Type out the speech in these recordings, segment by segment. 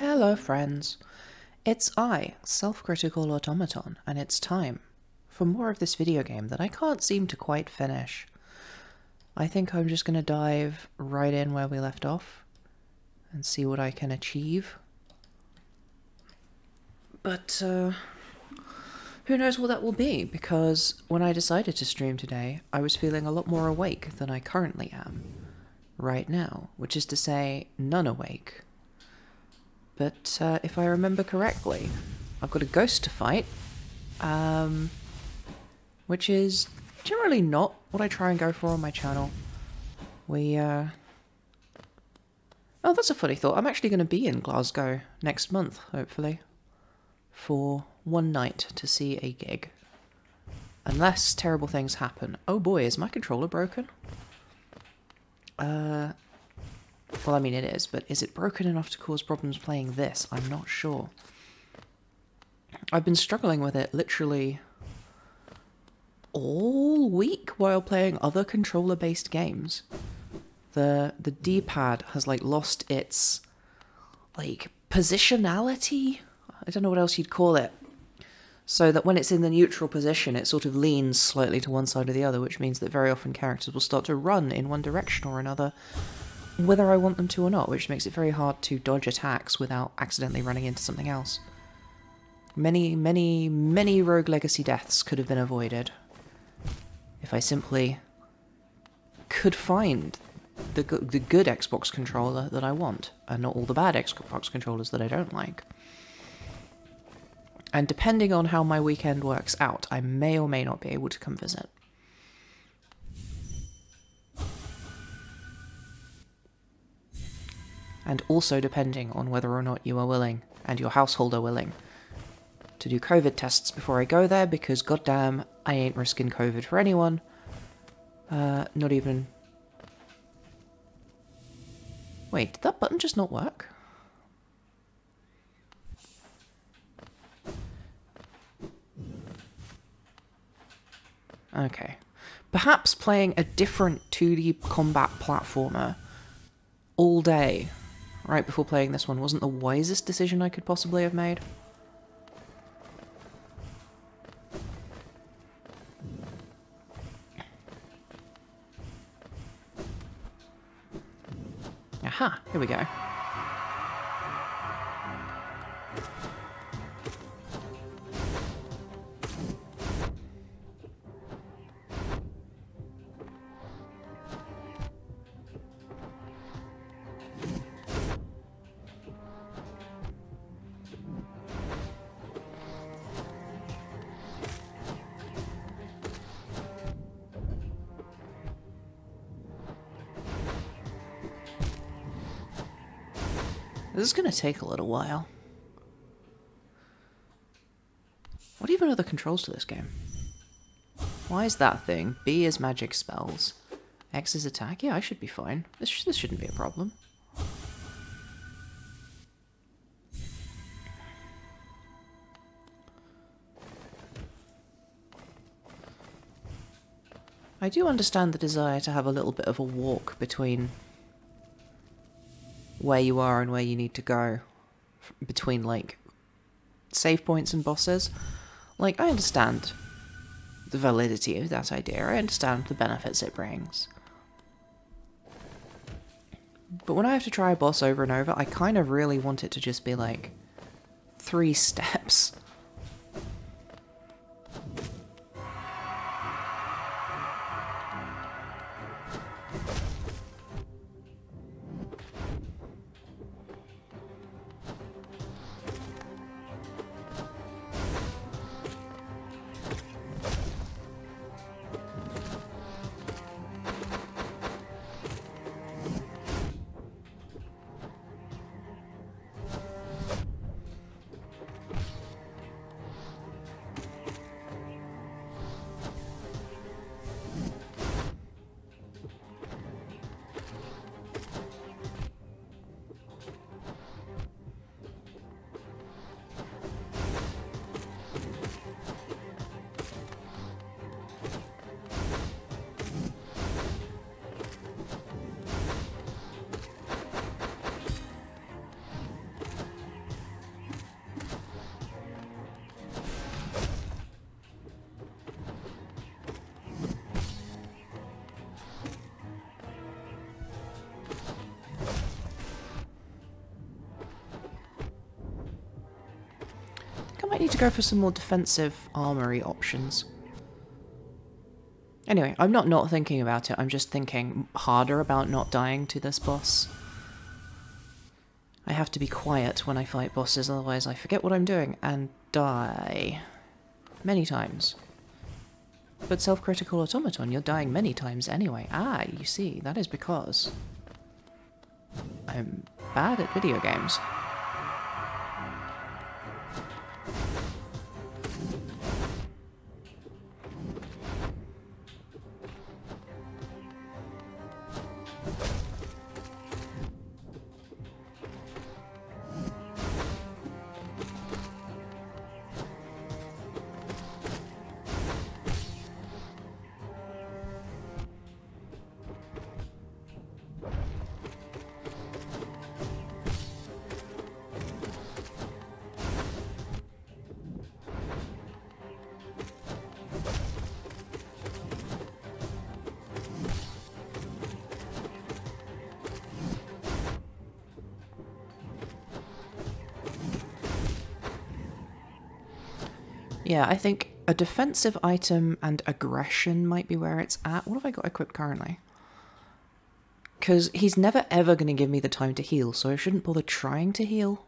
Hello friends, it's I, Self-Critical Automaton, and it's time for more of this video game that I can't seem to quite finish. I think I'm just gonna dive right in where we left off and see what I can achieve. But who knows what that will be, because when I decided to stream today, I was feeling a lot more awake than I currently am right now, which is to say, none awake. But if I remember correctly, I've got a ghost to fight, which is generally not what I try and go for on my channel. Oh, that's a funny thought. I'm actually going to be in Glasgow next month, hopefully, for one night to see a gig. Unless terrible things happen. Oh boy, is my controller broken? Well, I mean it is, but is it broken enough to cause problems playing this? I'm not sure. I've been struggling with it literally all week while playing other controller-based games. The D-pad has, like, lost its, like, positionality? I don't know what else you'd call it. So that when it's in the neutral position, it sort of leans slightly to one side or the other, which means that very often characters will start to run in one direction or another, whether I want them to or not, which makes it very hard to dodge attacks without accidentally running into something else. Many, many, many Rogue Legacy deaths could have been avoided if I simply could find the good Xbox controller that I want, and not all the bad Xbox controllers that I don't like. And depending on how my weekend works out, I may or may not be able to come visit. And also depending on whether or not you are willing, and your household are willing, to do COVID tests before I go there, because goddamn, I ain't risking COVID for anyone. Not even... Wait, did that button just not work? Okay. Perhaps playing a different 2D combat platformer all day right before playing this one wasn't the wisest decision I could possibly have made. Aha, here we go. This is going to take a little while. What even are the controls to this game? Why is that thing? B is magic spells. X is attack. Yeah, I should be fine. This shouldn't be a problem. I do understand the desire to have a little bit of a walk between where you are and where you need to go, between, like, save points and bosses. Like, I understand the validity of that idea, I understand the benefits it brings. But when I have to try a boss over and over, I kind of really want it to just be, like, 3 steps. might need to go for some more defensive armory options. Anyway, I'm not thinking about it, I'm just thinking harder about not dying to this boss. I have to be quiet when I fight bosses, otherwise I forget what I'm doing and die. Many times. But Self-Critical Automaton, you're dying many times anyway. Ah, you see, that is because I'm bad at video games. Yeah, I think a defensive item and aggression might be where it's at. What have I got equipped currently? Because he's never ever going to give me the time to heal, so I shouldn't bother trying to heal.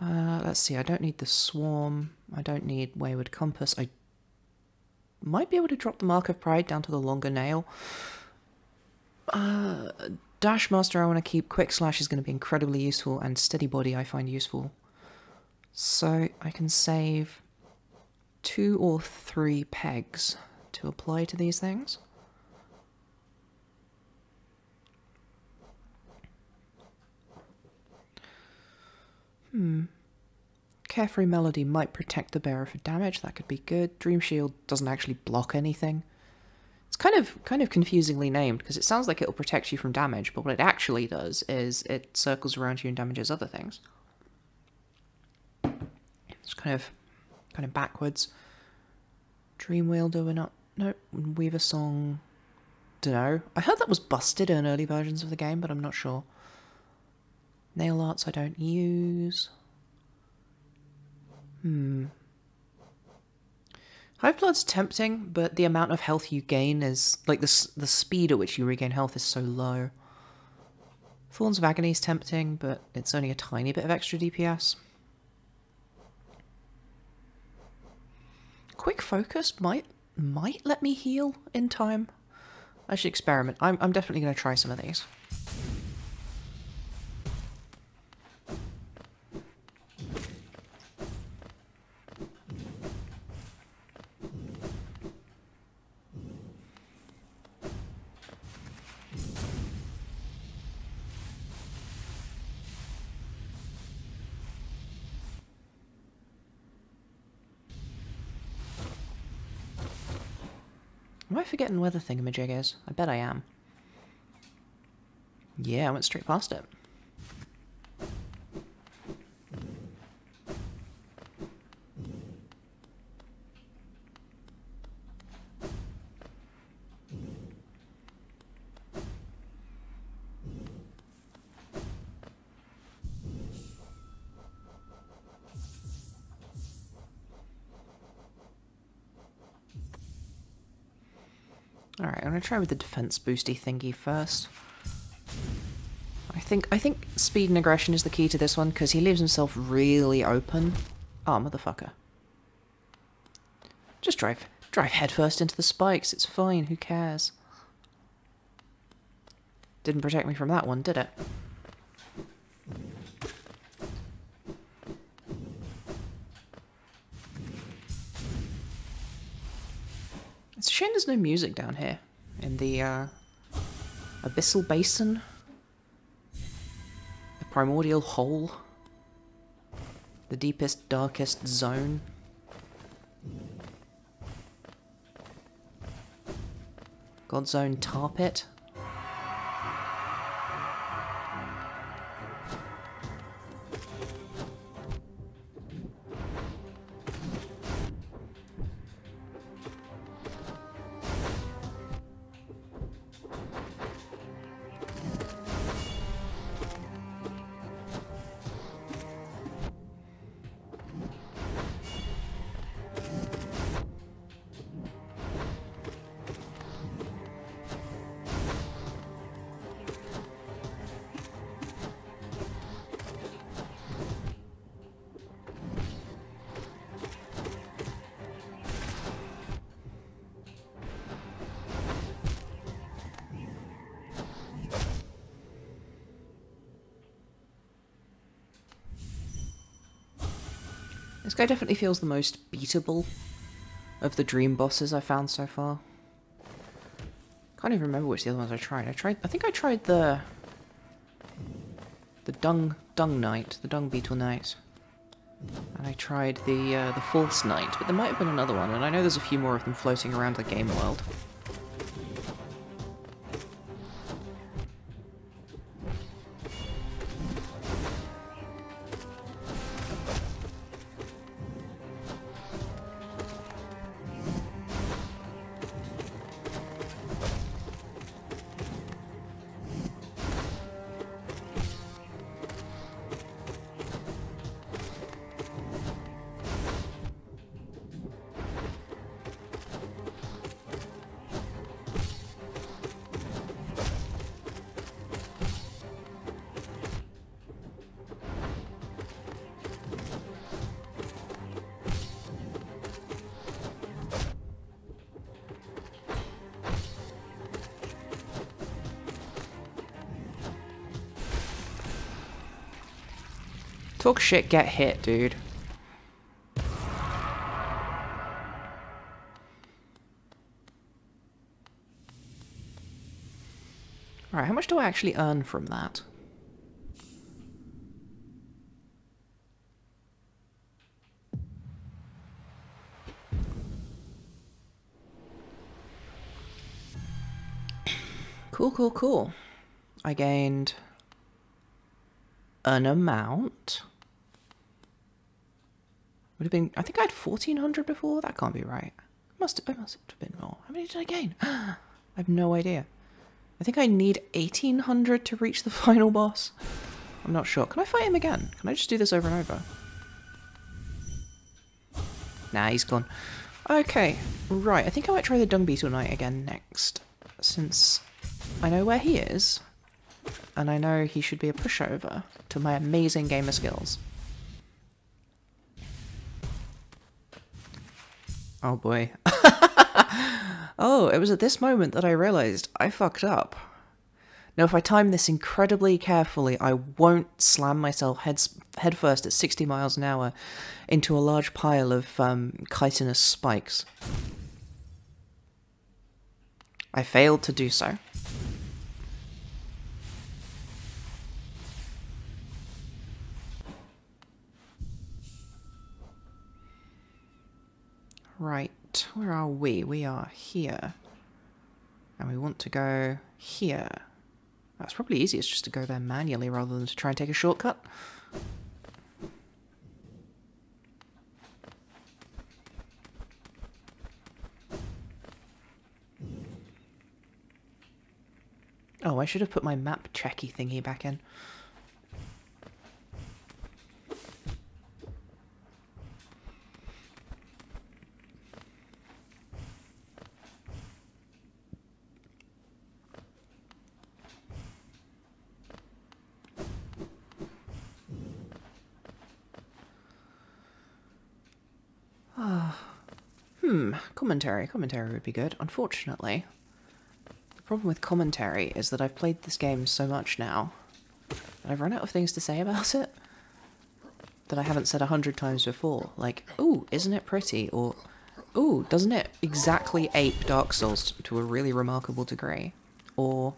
Let's see, I don't need the Swarm. I don't need Wayward Compass. I might be able to drop the Mark of Pride down to the longer nail. Dashmaster I want to keep. Quick Slash is going to be incredibly useful, and Steady Body I find useful. So I can save 2 or 3 pegs to apply to these things. Carefree Melody might protect the bearer for damage, that could be good. Dream Shield doesn't actually block anything. It's kind of confusingly named because it sounds like it'll protect you from damage, but what it actually does is it circles around you and damages other things. It's kind of backwards. Dream Wielder, we're not. No, Weaver Song. Dunno. I heard that was busted in early versions of the game, but I'm not sure. Nail Arts I don't use. Hive Blood's tempting, but the amount of health you gain is like the speed at which you regain health is so low. Thorns of Agony is tempting, but it's only a tiny bit of extra DPS. Quick Focus might let me heal in time. I should experiment. I'm definitely going to try some of these. Am I forgetting where the thingamajig is? I bet I am. Yeah, I went straight past it. Alright, I'm going to try with the defense boosty thingy first. I think speed and aggression is the key to this one, because he leaves himself really open. Ah, motherfucker. Just drive headfirst into the spikes, it's fine, who cares? Didn't protect me from that one, did it? It's a shame there's no music down here in the Abyssal Basin, the Primordial Hole, the deepest, darkest zone. God's own tar pit. This guy definitely feels the most beatable of the dream bosses I've found so far. Can't even remember which the other ones I tried. I think I tried the Dung Knight, the Dung Beetle Knight. And I tried the False Knight, but there might have been another one, and I know there's a few more of them floating around the game world. Talk shit, get hit, dude. Alright, how much do I actually earn from that? Cool, cool, cool. I gained an amount. Would have been, I think I had 1400 before. That can't be right. Must have been more. How many did I gain? I have no idea. I think I need 1800 to reach the final boss. I'm not sure. Can I fight him again? Can I just do this over and over? Nah, he's gone. Okay, right. I think I might try the Dung Beetle Knight again next, since I know where he is, and I know he should be a pushover to my amazing gamer skills. Oh boy. Oh, it was at this moment that I realized I fucked up. Now, if I time this incredibly carefully, I won't slam myself headfirst at 60 miles an hour into a large pile of chitinous spikes. I failed to do so. Right, where are we? We are here. And we want to go here. That's probably easiest just to go there manually rather than to try and take a shortcut. Oh, I should have put my map checky thingy back in. Commentary. Commentary would be good. Unfortunately, the problem with commentary is that I've played this game so much now that I've run out of things to say about it that I haven't said 100 times before. Like, ooh, isn't it pretty? Or, ooh, doesn't it exactly ape Dark Souls to a really remarkable degree? Or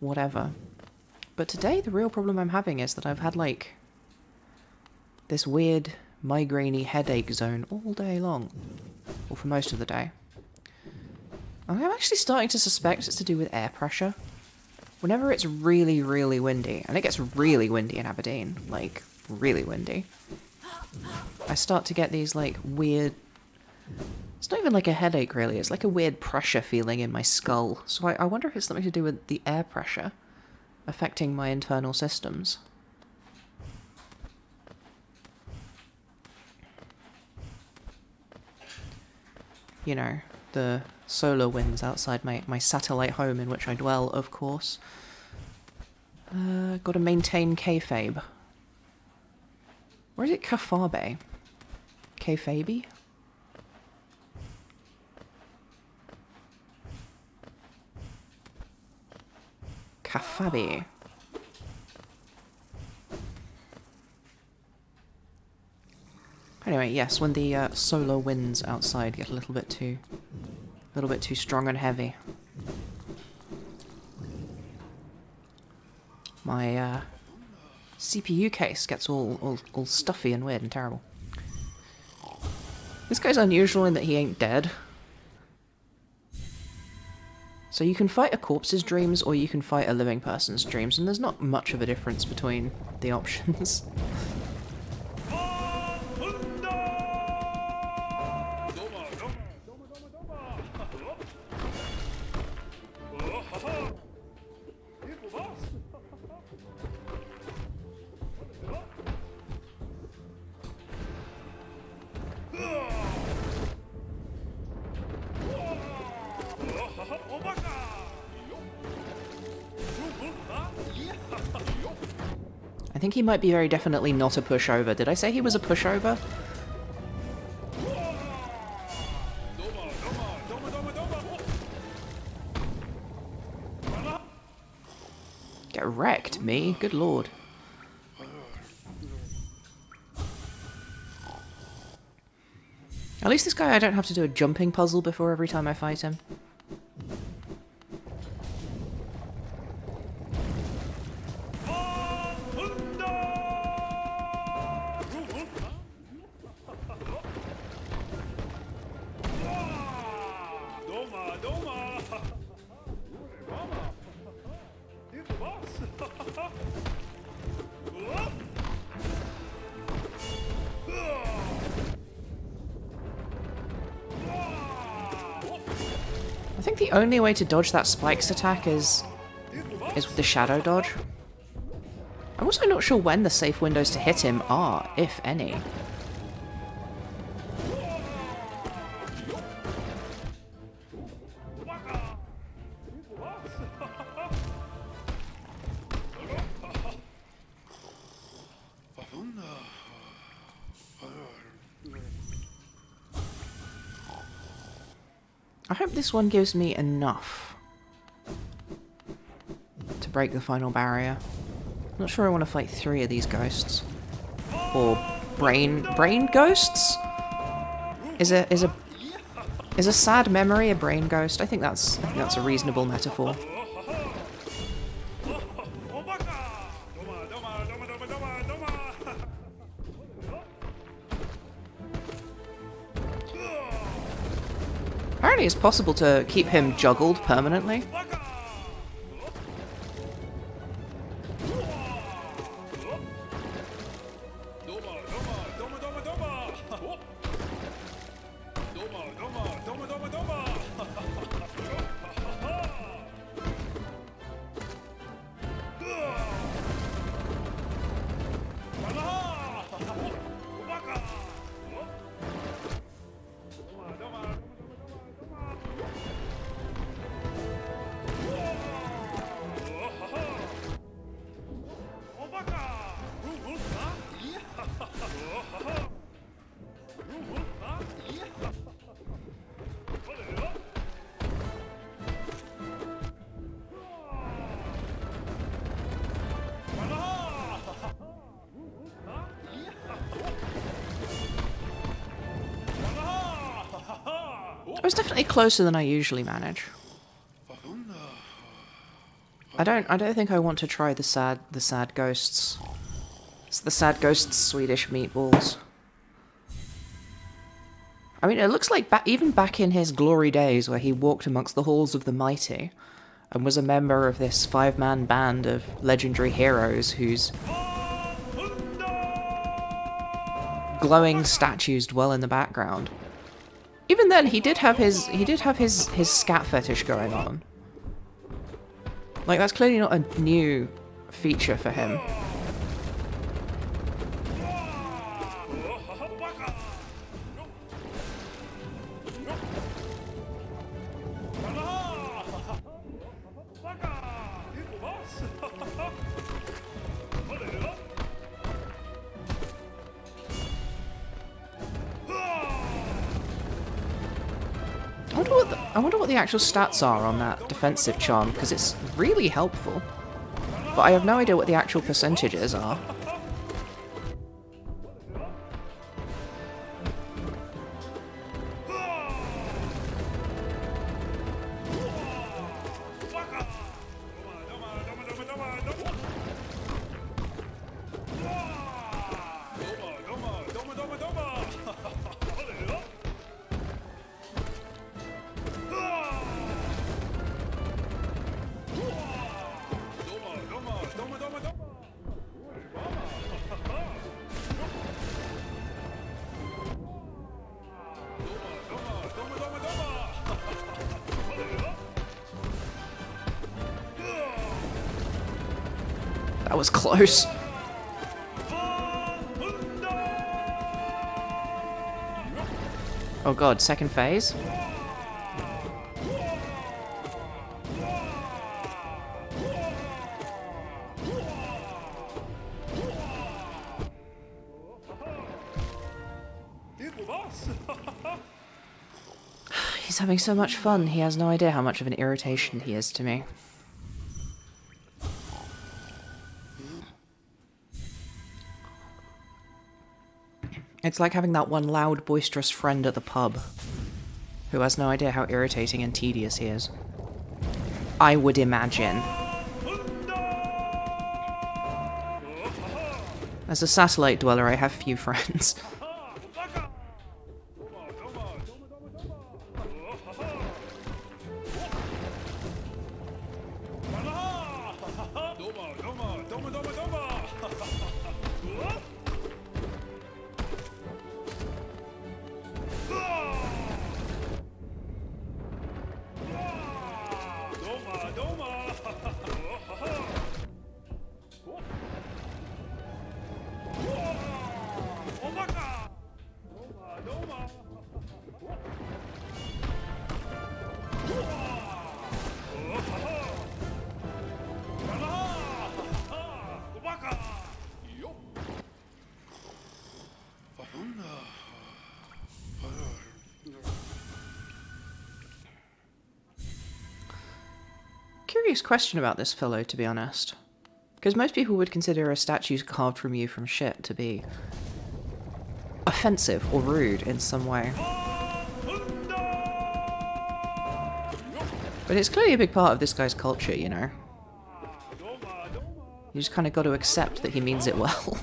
whatever. But today, the real problem I'm having is that I've had, like, this weird migrainey headache zone all day long, or for most of the day. I'm actually starting to suspect it's to do with air pressure. Whenever it's really, really windy, and it gets really windy in Aberdeen, like, really windy, I start to get these, like, weird... It's not even like a headache, really. It's like a weird pressure feeling in my skull. So I wonder if it's something to do with the air pressure affecting my internal systems. You know, the solar winds outside my satellite home in which I dwell, of course. Gotta maintain Kayfabe. Or is it Kayfabe? Kayfabe? Kayfabe. Anyway, yes, when the solar winds outside get a little bit too strong and heavy, my CPU case gets all stuffy and weird and terrible. This guy's unusual in that he ain't dead. So you can fight a corpse's dreams, or you can fight a living person's dreams, and there's not much of a difference between the options. I think he might be very definitely not a pushover. Did I say he was a pushover? Get wrecked, me. Good lord. At least this guy, I don't have to do a jumping puzzle before every time I fight him. I think the only way to dodge that spikes attack is with the shadow dodge. I'm also not sure when the safe windows to hit him are, if any. I hope this one gives me enough to break the final barrier. I'm not sure I want to fight three of these ghosts. Or brain ghosts? Is a sad memory a brain ghost? I think that's a reasonable metaphor. Apparently it's possible to keep him juggled permanently. I was definitely closer than I usually manage. I don't think I want to try the sad ghosts. It's the sad ghosts Swedish meatballs. I mean, it looks like even back in his glory days, where he walked amongst the halls of the mighty, and was a member of this five-man band of legendary heroes whose glowing statues dwell in the background. Even then, he did have his scat fetish going on. Like, that's clearly not a new feature for him. I wonder what the actual stats are on that defensive charm, because it's really helpful. But I have no idea what the actual percentages are. That was close. Oh god, second phase? He's having so much fun, he has no idea how much of an irritation he is to me. It's like having that one loud, boisterous friend at the pub who has no idea how irritating and tedious he is. I would imagine. As a satellite dweller, I have few friends. Question about this fellow, to be honest, because most people would consider a statue carved from you from shit to be offensive or rude in some way, but it's clearly a big part of this guy's culture, you know. You just kind of got to accept that he means it well.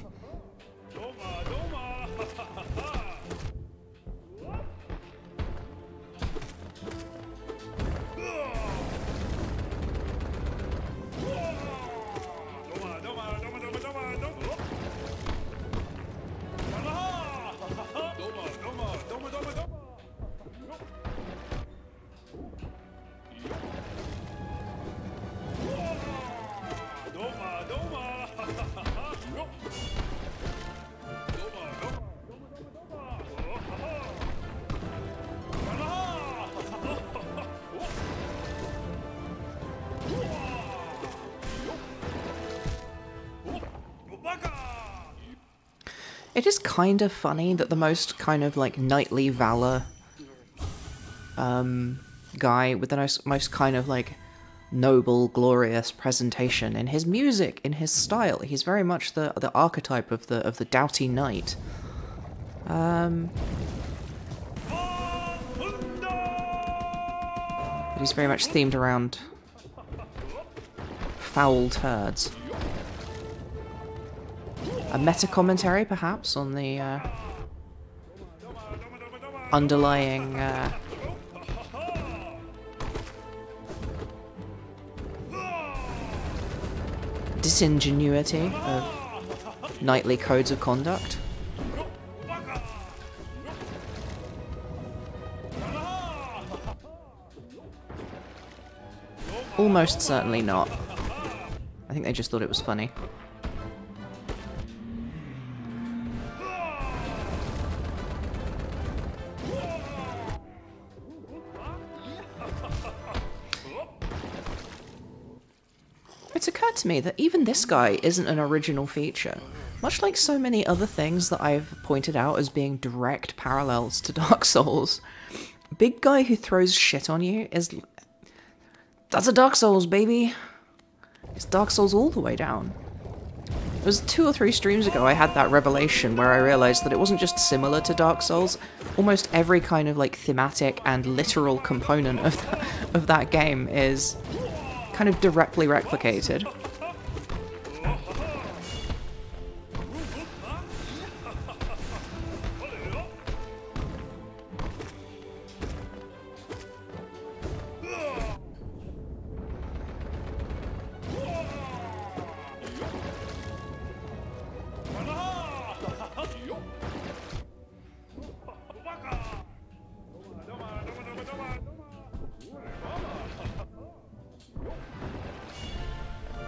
It is kind of funny that the most kind of like knightly valor guy with the most kind of like noble, glorious presentation in his music, in his style, he's very much the archetype of the doughty knight. But he's very much themed around foul turds. A meta-commentary, perhaps, on the underlying disingenuity of knightly codes of conduct. Almost certainly not. I think they just thought it was funny. Me that even this guy isn't an original feature, much like so many other things that I've pointed out as being direct parallels to Dark Souls. Big guy who throws shit on you is... that's a Dark Souls, baby! It's Dark Souls all the way down. It was 2 or 3 streams ago I had that revelation where I realized that it wasn't just similar to Dark Souls, almost every kind of like thematic and literal component of that game is kind of directly replicated.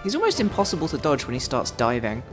He's almost impossible to dodge when he starts diving.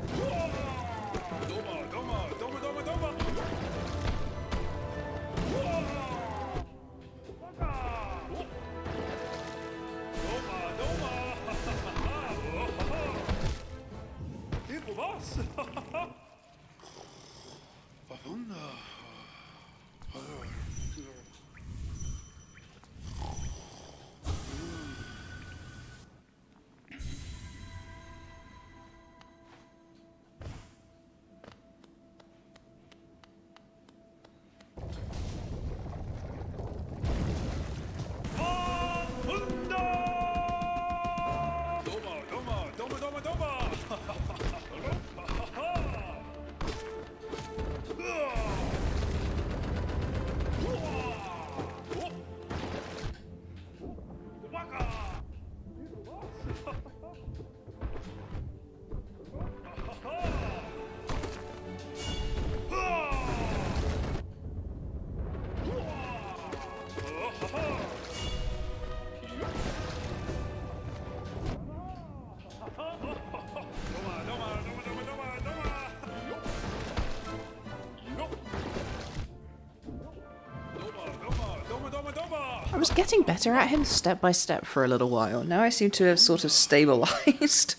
I was getting better at him step by step for a little while. Now I seem to have sort of stabilized.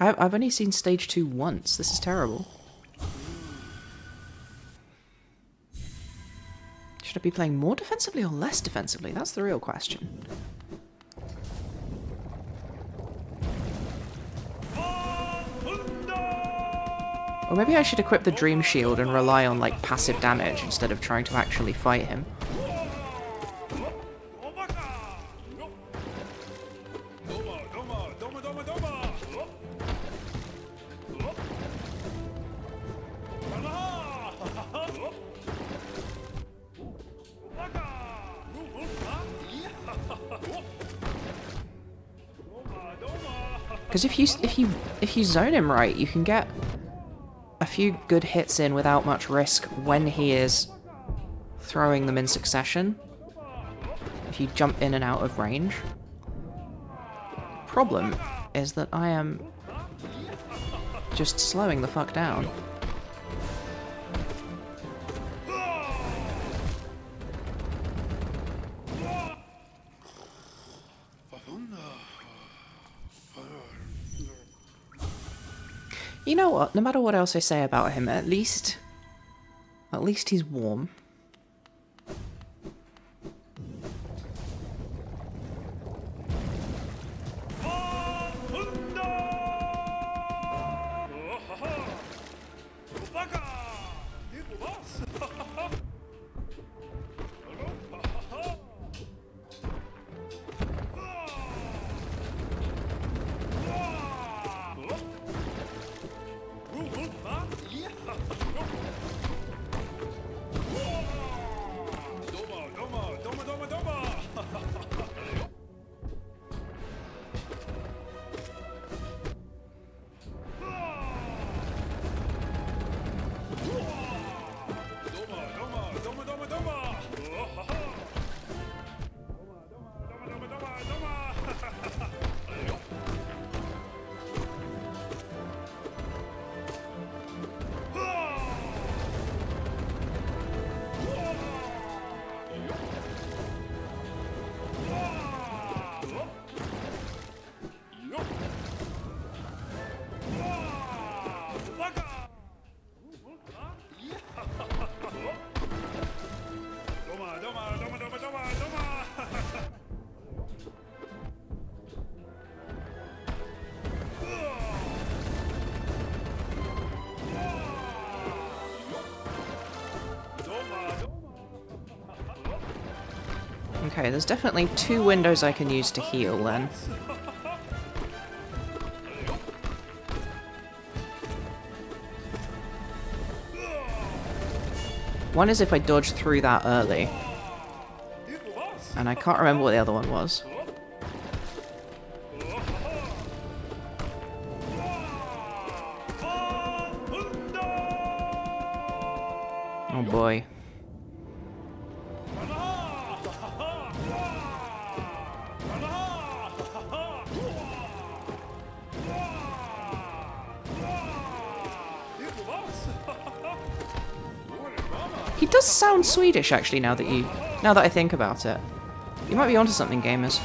I've only seen stage 2 once. This is terrible. Should I be playing more defensively or less defensively? That's the real question. Or maybe I should equip the Dream Shield and rely on like passive damage instead of trying to actually fight him. Because if you zone him right, you can get a few good hits in without much risk when he is throwing them in succession. If you jump in and out of range. Problem is that I am just slowing the fuck down. You know what, no matter what else I say about him, at least he's warm. Okay, there's definitely two windows I can use to heal then. One is if I dodge through that early. And I can't remember what the other one was. Oh boy. He does sound Swedish, actually, now that I think about it. You might be onto something, gamers.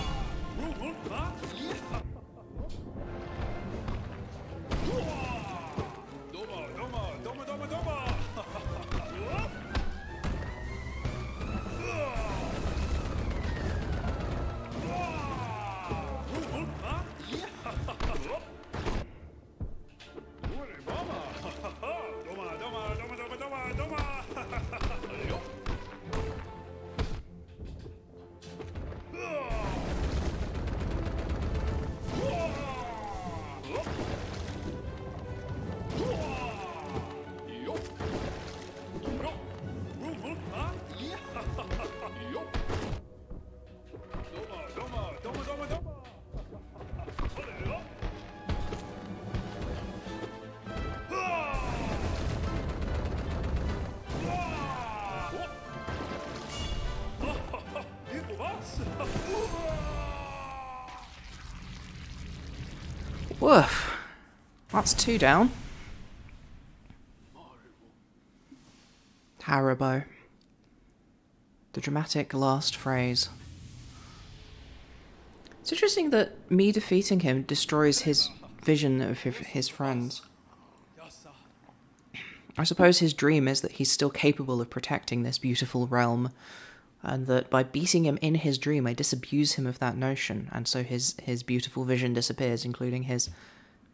Woof. That's two down. Haribo. The dramatic last phrase. It's interesting that me defeating him destroys his vision of his friends. I suppose his dream is that he's still capable of protecting this beautiful realm, and that by beating him in his dream, I disabuse him of that notion, and so his beautiful vision disappears, including his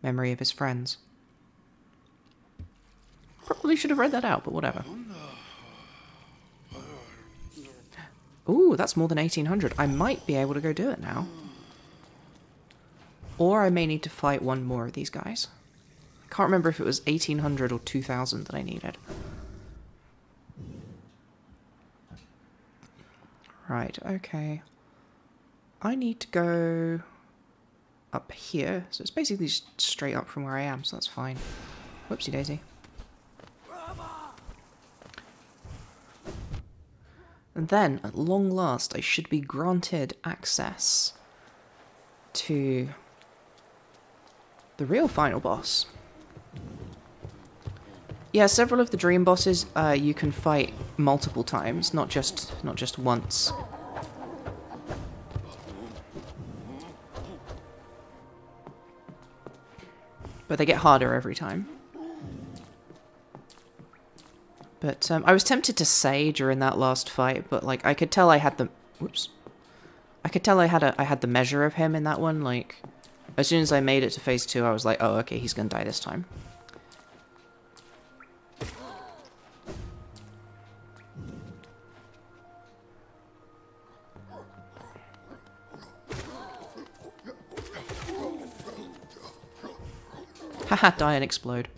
memory of his friends. Probably should have read that out, but whatever. Ooh, that's more than 1800. I might be able to go do it now. Or I may need to fight one more of these guys. I can't remember if it was 1800 or 2000 that I needed. Right, okay. I need to go up here. So it's basically just straight up from where I am, so that's fine. Whoopsie daisy. And then, at long last, I should be granted access to the real final boss. Yeah, several of the dream bosses you can fight multiple times, not just once. But they get harder every time. But I was tempted to say during that last fight, but like I could tell I had the whoops. I could tell I had the measure of him in that one. Like as soon as I made it to phase 2, I was like, oh okay, he's gonna die this time. Haha, die and explode.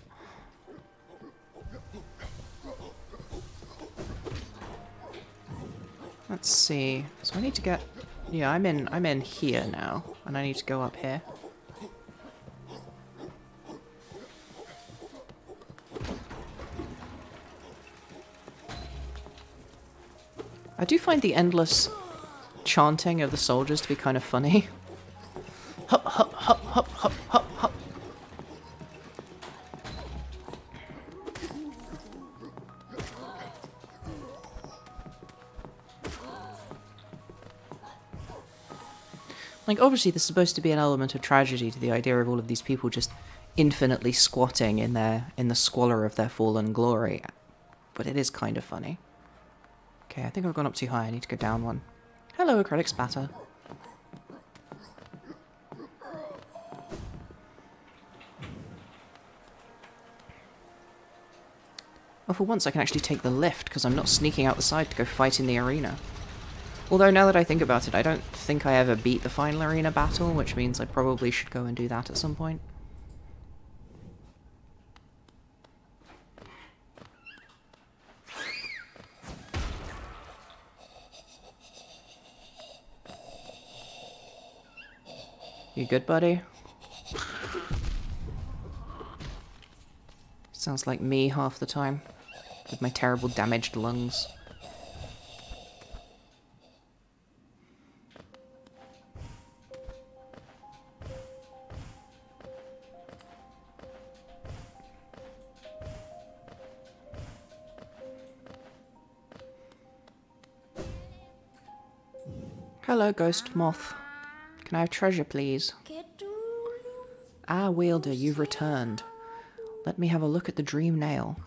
Let's see. So I need to get yeah, I'm in here now, and I need to go up here. I do find the endless chanting of the soldiers to be kind of funny. Hop hop hop hop hop hop hop. Like, obviously there's supposed to be an element of tragedy to the idea of all of these people just infinitely squatting in the squalor of their fallen glory. But it is kind of funny. Okay, I think I've gone up too high. I need to go down one. Hello, acrylic spatter. Well, for once I can actually take the lift, because I'm not sneaking out the side to go fight in the arena. Although, now that I think about it, I don't think I ever beat the final arena battle, which means I probably should go and do that at some point. You good, buddy? Sounds like me half the time, with my terrible damaged lungs. Hello, Ghost Moth. Can I have treasure, please? Ah, Wielder, you've returned. Let me have a look at the Dream Nail.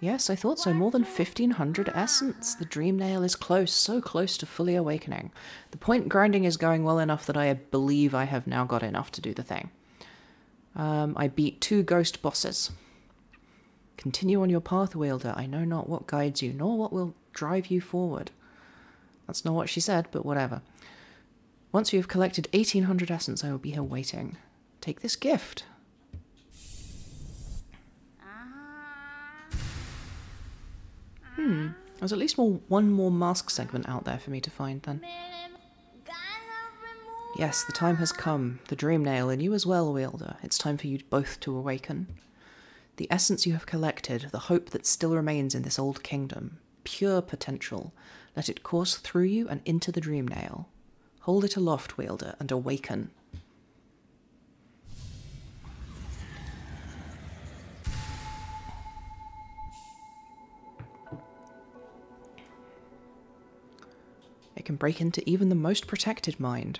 Yes, I thought so. More than 1,500 essence. The Dream Nail is close, so close to fully awakening. The point grinding is going well enough that I believe I have now got enough to do the thing. I beat 2 ghost bosses. Continue on your path, Wielder. I know not what guides you, nor what will drive you forward. That's not what she said, but whatever. Once you have collected 1,800 essence, I will be here waiting. Take this gift. There's at least one more mask segment out there for me to find, then. Yes, the time has come. The Dream Nail, and you as well, Wielder. It's time for you both to awaken. The essence you have collected, the hope that still remains in this old kingdom. Pure potential. Let it course through you and into the Dream Nail. Hold it aloft, Wielder, and awaken. It can break into even the most protected mind.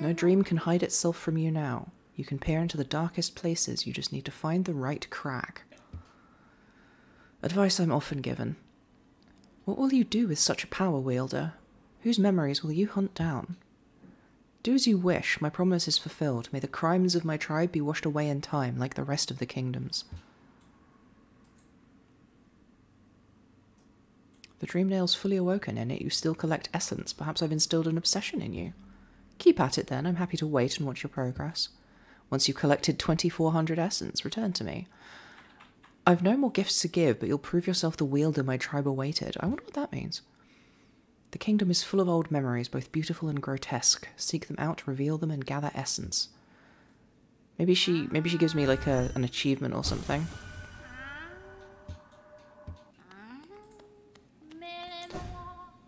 No dream can hide itself from you now. You can peer into the darkest places, you just need to find the right crack. Advice I'm often given. What will you do with such a power, Wielder? Whose memories will you hunt down? Do as you wish, my promise is fulfilled. May the crimes of my tribe be washed away in time, like the rest of the kingdoms. The Dream Nail's fully awoken, and yet you still collect essence. Perhaps I've instilled an obsession in you. Keep at it then, I'm happy to wait and watch your progress. Once you've collected 2,400 essence, return to me. I've no more gifts to give, but you'll prove yourself the wielder my tribe awaited. I wonder what that means. The kingdom is full of old memories, both beautiful and grotesque. Seek them out, reveal them, and gather essence. Maybe she gives me like an achievement or something.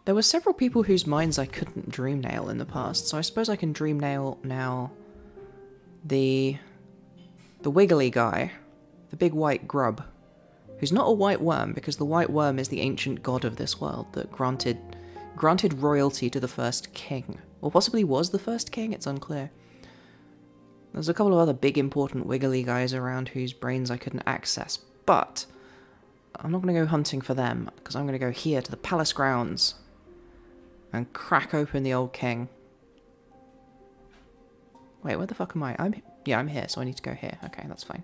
There were several people whose minds I couldn't Dream Nail in the past, so I suppose I can Dream Nail now the wiggly guy, the big white grub, who's not a white worm because the white worm is the ancient god of this world that granted royalty to the first king, or possibly was the first king, it's unclear. There's a couple of other big important wiggly guys around whose brains I couldn't access, but I'm not going to go hunting for them because I'm going to go here to the palace grounds and crack open the old king. Wait, where the fuck am I? I'm here, so I need to go here. Okay, that's fine.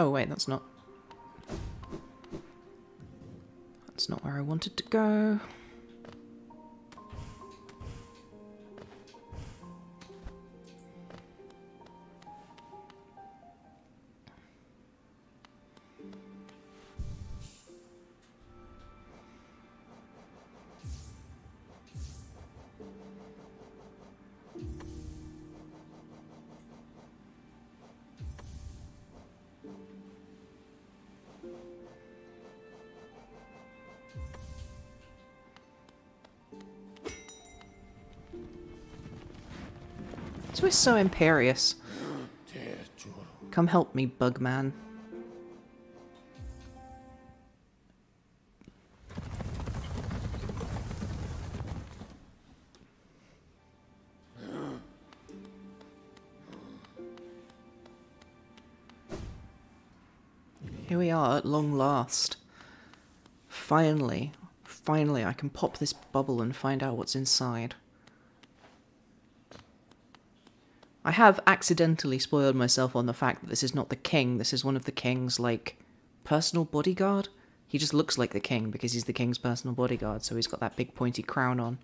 Oh wait, that's not where I wanted to go. We're so imperious. Come help me, Bugman. Here we are at long last. Finally I can pop this bubble and find out what's inside. I have accidentally spoiled myself on the fact that this is not the king, this is one of the king's, like, personal bodyguard. He just looks like the king because he's the king's personal bodyguard, so he's got that big pointy crown on.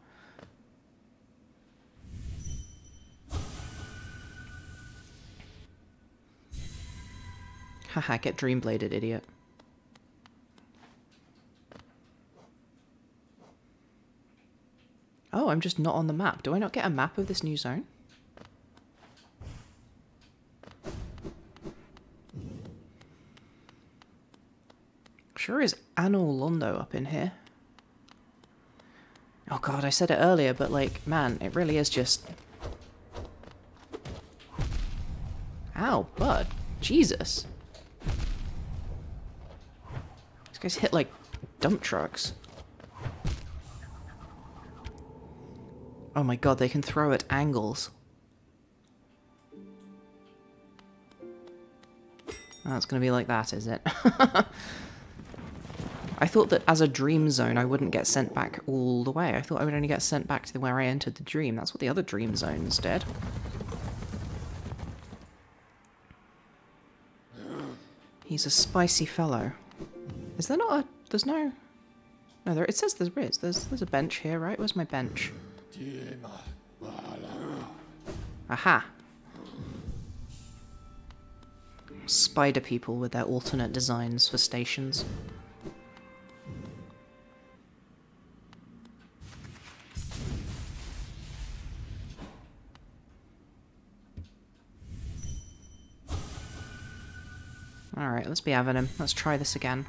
Haha, get dreambladed, idiot. Oh, I'm just not on the map. Do I not get a map of this new zone? Sure is Anor Londo up in here. Oh god, I said it earlier, but like, man, it really is just... Ow, bud. Jesus. These guys hit like dump trucks. Oh my god, they can throw at angles. Oh, it's gonna be like that, is it? I thought that as a dream zone, I wouldn't get sent back all the way. I thought I would only get sent back to where I entered the dream. That's what the other dream zones did. He's a spicy fellow. Is there not a... There's no... No, there, it says there is. There's a bench here, right? Where's my bench? Aha. Spider people with their alternate designs for stations. Alright, let's be having him. Let's try this again.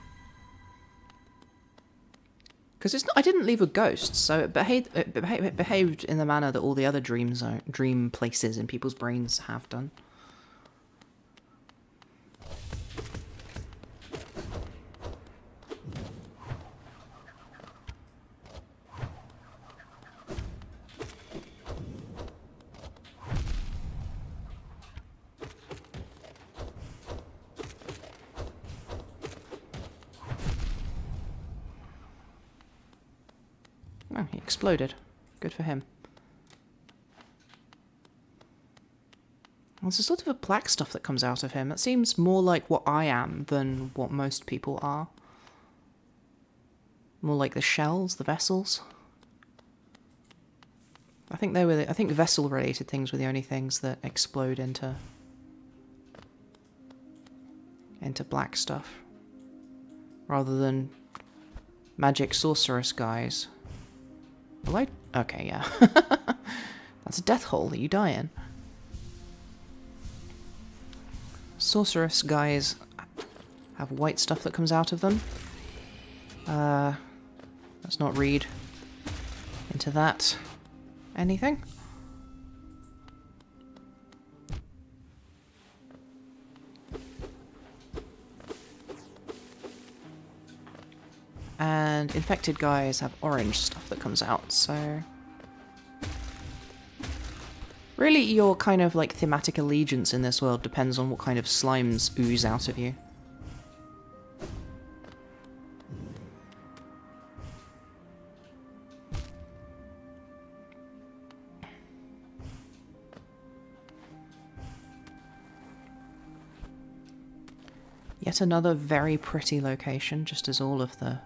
Because it's not, I didn't leave a ghost, so it behaved in the manner that all the other dream places in people's brains have done. Exploded. Good for him. There's a sort of a black stuff that comes out of him. That seems more like what I am than what most people are. More like the shells, the vessels. I think they were. I think vessel-related things were the only things that explode into black stuff, rather than magic sorceress guys. Well, okay, yeah. That's a death hole that you die in. Sorceress guys have white stuff that comes out of them. Let's not read into that anything. And infected guys have orange stuff that comes out, so... Really, your kind of, like, thematic allegiance in this world depends on what kind of slimes ooze out of you. Yet another very pretty location, just as all of the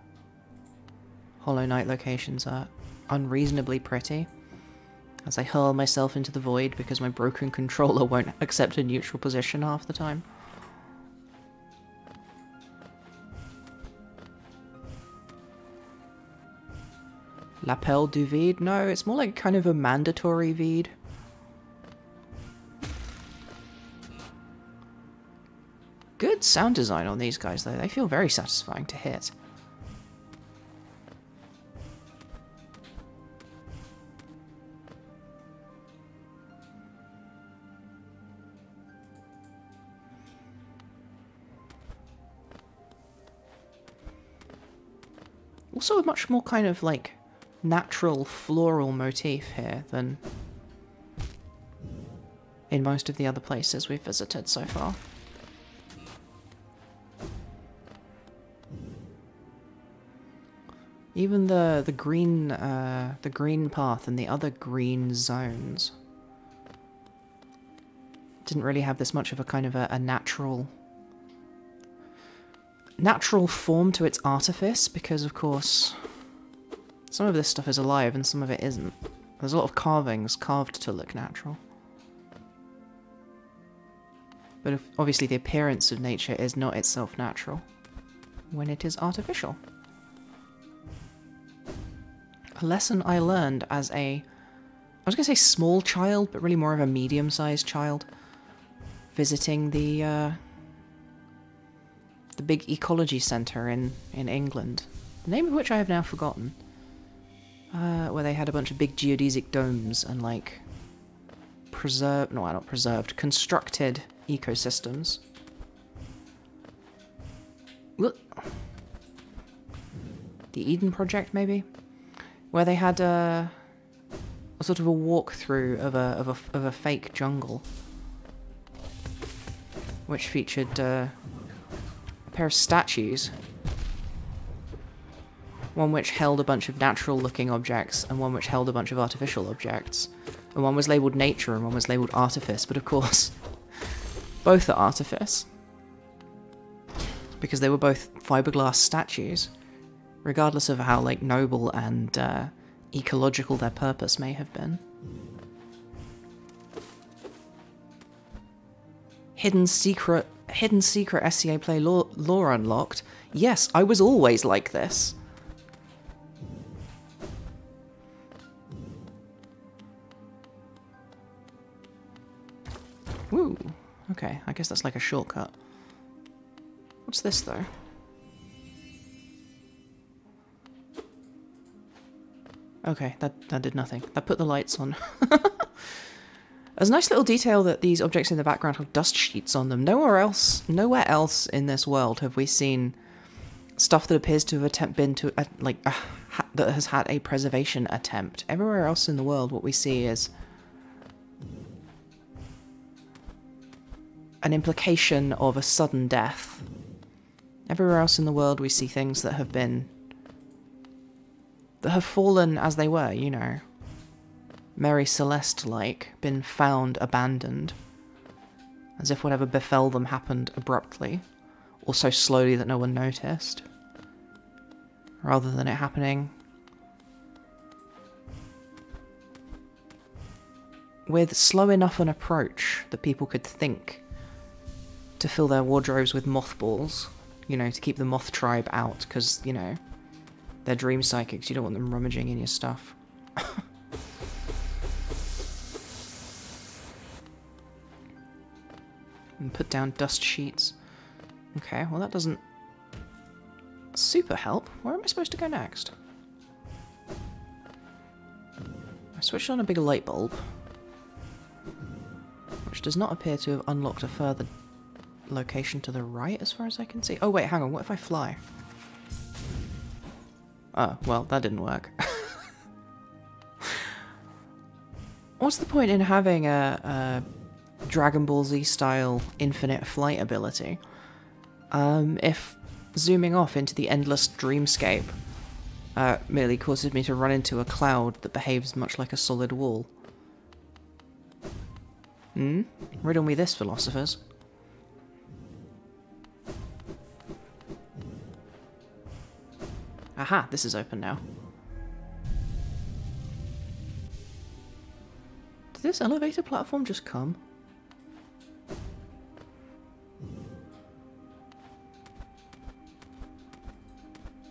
Hollow Knight locations are unreasonably pretty. As I hurl myself into the void because my broken controller won't accept a neutral position half the time. L'appel du vide? No, it's more like kind of a mandatory vide. Good sound design on these guys though, they feel very satisfying to hit. Also a much more kind of like natural floral motif here than in most of the other places we've visited so far. Even the green path and the other green zones didn't really have this much of a kind of a natural form to its artifice, because of course some of this stuff is alive and some of it isn't. There's a lot of carvings carved to look natural. But obviously the appearance of nature is not itself natural when it is artificial. A lesson I learned as a, I was going to say small child, but really more of a medium-sized child, visiting the big ecology centre in England, the name of which I have now forgotten, where they had a bunch of big geodesic domes and like constructed ecosystems. the Eden Project maybe, where they had a sort of a walkthrough of a fake jungle, which featured a pair of statues, one which held a bunch of natural-looking objects, and one which held a bunch of artificial objects, and one was labelled nature and one was labelled artifice, but of course, both are artifice, because they were both fiberglass statues, regardless of how, like, noble and ecological their purpose may have been. Hidden secret SCA play lore unlocked. Yes, I was always like this. Woo. Okay, I guess that's like a shortcut. What's this though? Okay, that did nothing. That put the lights on. There's a nice little detail that these objects in the background have dust sheets on them. Nowhere else in this world have we seen stuff that appears to have been to that has had a preservation attempt. Everywhere else in the world, what we see is an implication of a sudden death. Everywhere else in the world, we see things that have been that have fallen as they were, you know. Mary Celeste-like, been found abandoned, as if whatever befell them happened abruptly, or so slowly that no one noticed, rather than it happening with slow enough an approach that people could think to fill their wardrobes with mothballs, you know, to keep the moth tribe out, because, you know, they're dream psychics, you don't want them rummaging in your stuff. And put down dust sheets. Okay, well that doesn't super help. Where am I supposed to go next? I switched on a bigger light bulb, which does not appear to have unlocked a further location to the right as far as I can see. Oh wait, hang on, what if I fly? Oh, well, that didn't work. What's the point in having a Dragon Ball Z style infinite flight ability if zooming off into the endless dreamscape merely causes me to run into a cloud that behaves much like a solid wall? Hmm? Riddle me this, philosophers. Aha, this is open now. Did this elevator platform just come?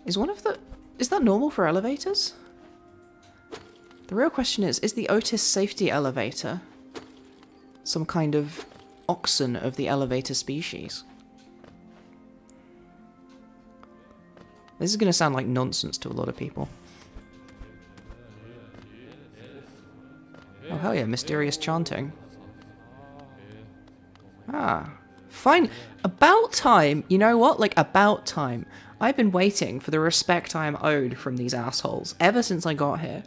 Is that normal for elevators? The real question is the Otis safety elevator some kind of oxen of the elevator species? This is going to sound like nonsense to a lot of people. Oh hell yeah, mysterious chanting. Ah, fine. About time. You know what? Like, about time. I've been waiting for the respect I am owed from these assholes ever since I got here.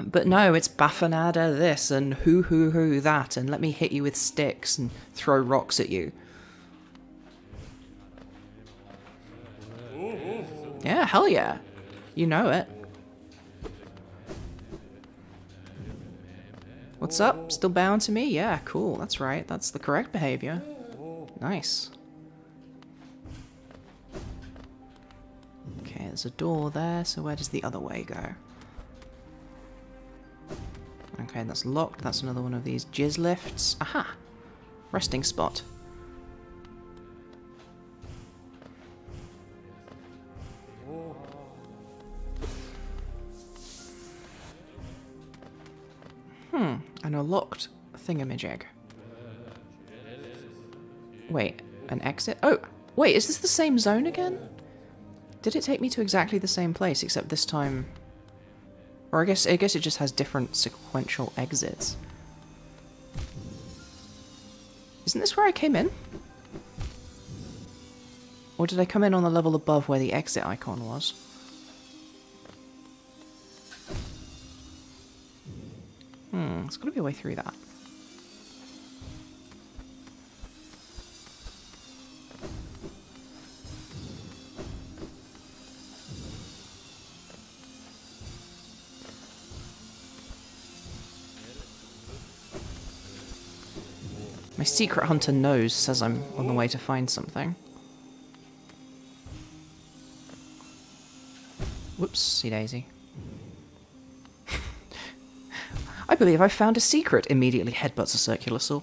But no, it's Bafanada this and hoo-hoo-hoo that and let me hit you with sticks and throw rocks at you. Yeah, hell yeah. You know it. What's up? Still bound to me? Yeah, cool. That's right. That's the correct behavior. Nice. Okay, there's a door there, so where does the other way go? Okay, that's locked. That's another one of these jizz lifts. Aha! Resting spot. Hmm, and a locked thingamajig. Wait, an exit? Oh, wait, is this the same zone again? Did it take me to exactly the same place, except this time... Or I guess it just has different sequential exits. Isn't this where I came in? Or did I come in on the level above where the exit icon was? There's got to be a way through that. My secret hunter nose says I'm on the way to find something. Whoopsie daisy. I believe I found a secret. Immediately headbutts a circular saw.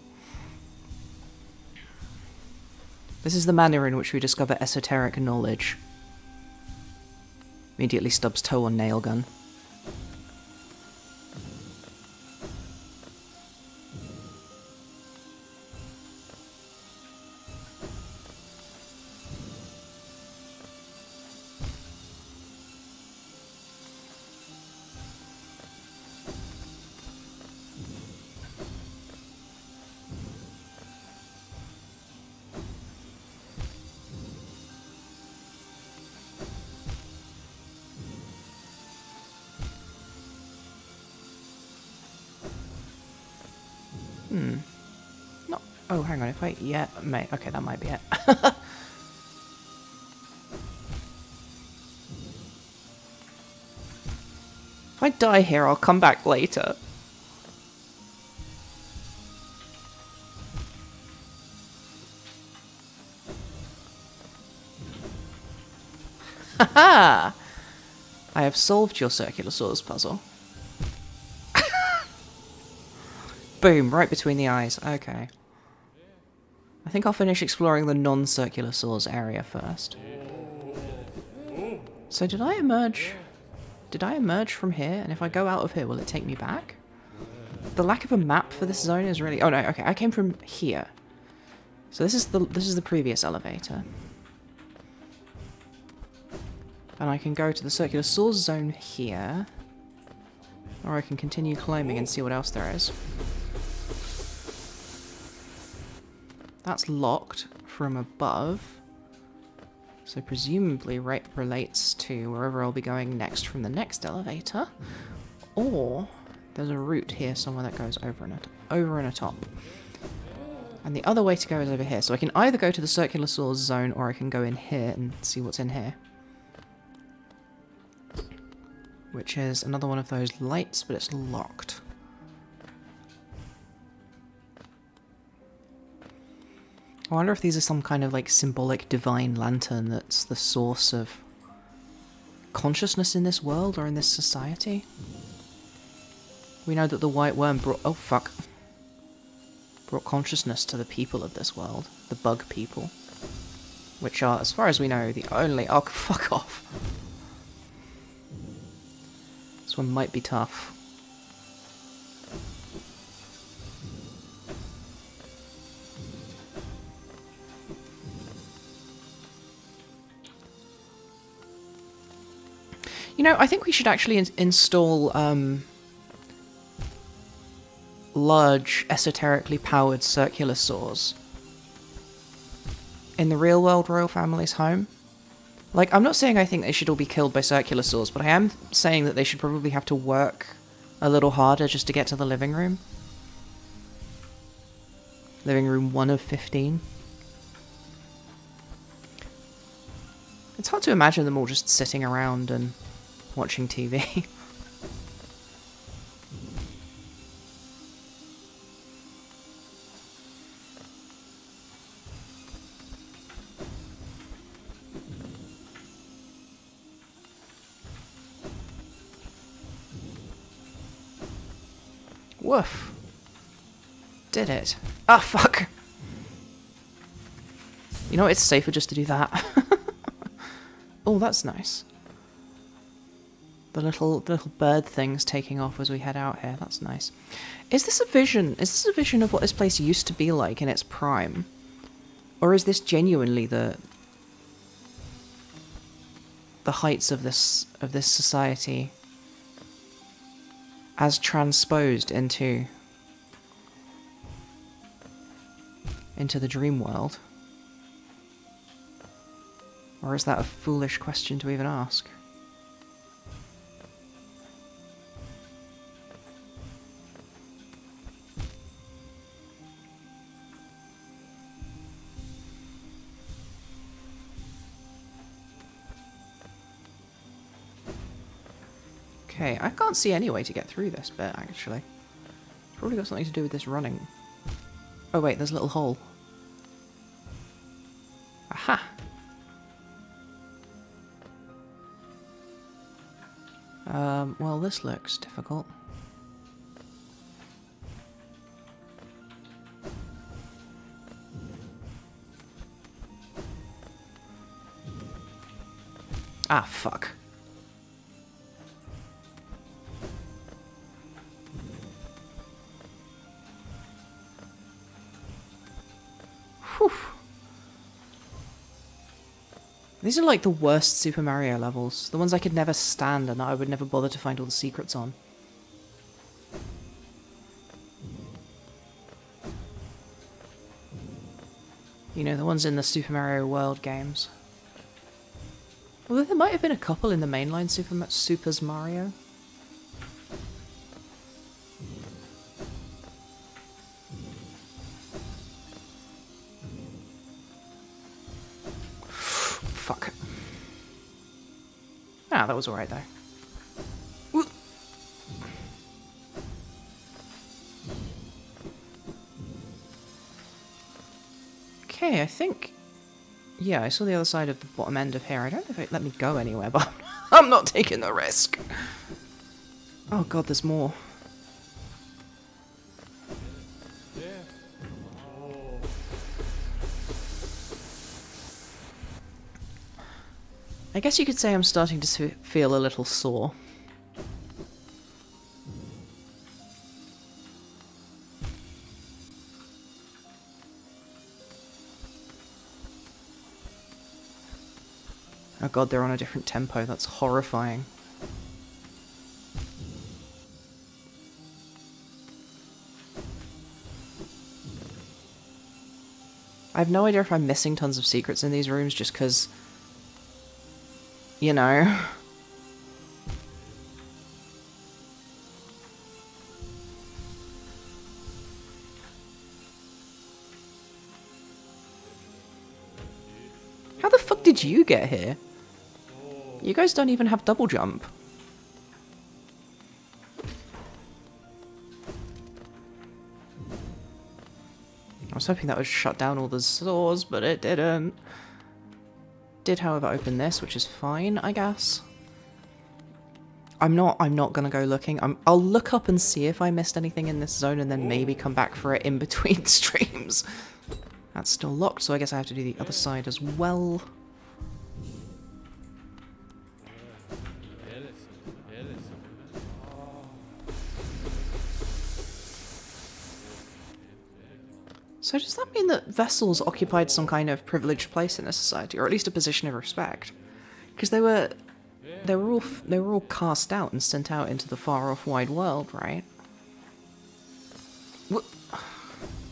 This is the manner in which we discover esoteric knowledge. Immediately stubs toe on nail gun. Oh, hang on, if I... Yeah, mate. Okay, that might be it. If I die here, I'll come back later. Ha-ha! I have solved your circular saws puzzle. Boom, right between the eyes. Okay. I think I'll finish exploring the non-circular saws area first. So did I emerge? Did I emerge from here? And if I go out of here, will it take me back? The lack of a map for this zone is really... Oh no, okay, I came from here. So this is the previous elevator. And I can go to the circular saws zone here. Or I can continue climbing and see what else there is. That's locked from above, so presumably right relates to wherever I'll be going next from the next elevator, or there's a route here somewhere that goes over and atop. And the other way to go is over here, so I can either go to the circular saws zone or I can go in here and see what's in here. Which is another one of those lights, but it's locked. I wonder if these are some kind of like symbolic divine lantern that's the source of consciousness in this world or in this society. We know that the white worm brought consciousness to the people of this world, the bug people, which are, as far as we know, the only... Oh, fuck off. This one might be tough. You know, I think we should actually install large, esoterically powered circular saws in the real world royal family's home. Like, I'm not saying I think they should all be killed by circular saws, but I am saying that they should probably have to work a little harder just to get to the living room. Living room 1 of 15. It's hard to imagine them all just sitting around and watching TV. Woof. Did it. Ah, fuck. You know, it's safer just to do that. Oh, that's nice. The little bird thing's taking off as we head out here. That's nice. Is this a vision? Is this a vision of what this place used to be like in its prime? Or is this genuinely the heights of this society as transposed into the dream world? Or is that a foolish question to even ask? Okay, I can't see any way to get through this bit, actually. It's probably got something to do with this running. Oh wait, there's a little hole. Aha! Well, this looks difficult. Ah, fuck. Whew. These are like the worst Super Mario levels. The ones I could never stand and that I would never bother to find all the secrets on. You know, the ones in the Super Mario World games. Although there might have been a couple in the mainline Super Mario. That was alright though. Ooh. Okay, I think... Yeah, I saw the other side of the bottom end of here. I don't know if it let me go anywhere, but I'm not taking the risk. Oh god, there's more. I guess you could say I'm starting to feel a little sore. Oh god, they're on a different tempo, that's horrifying. I have no idea if I'm missing tons of secrets in these rooms just because... You know. How the fuck did you get here? You guys don't even have double jump. I was hoping that would shut down all the doors, but it didn't. Did, however, open this, which is fine, I guess. I'm not gonna go looking. I'll look up and see if I missed anything in this zone and then maybe come back for it in between streams. That's still locked, so I guess I have to do the other side as well. So does that mean that vessels occupied some kind of privileged place in a society, or at least a position of respect? Because they were all cast out and sent out into the far-off wide world, right?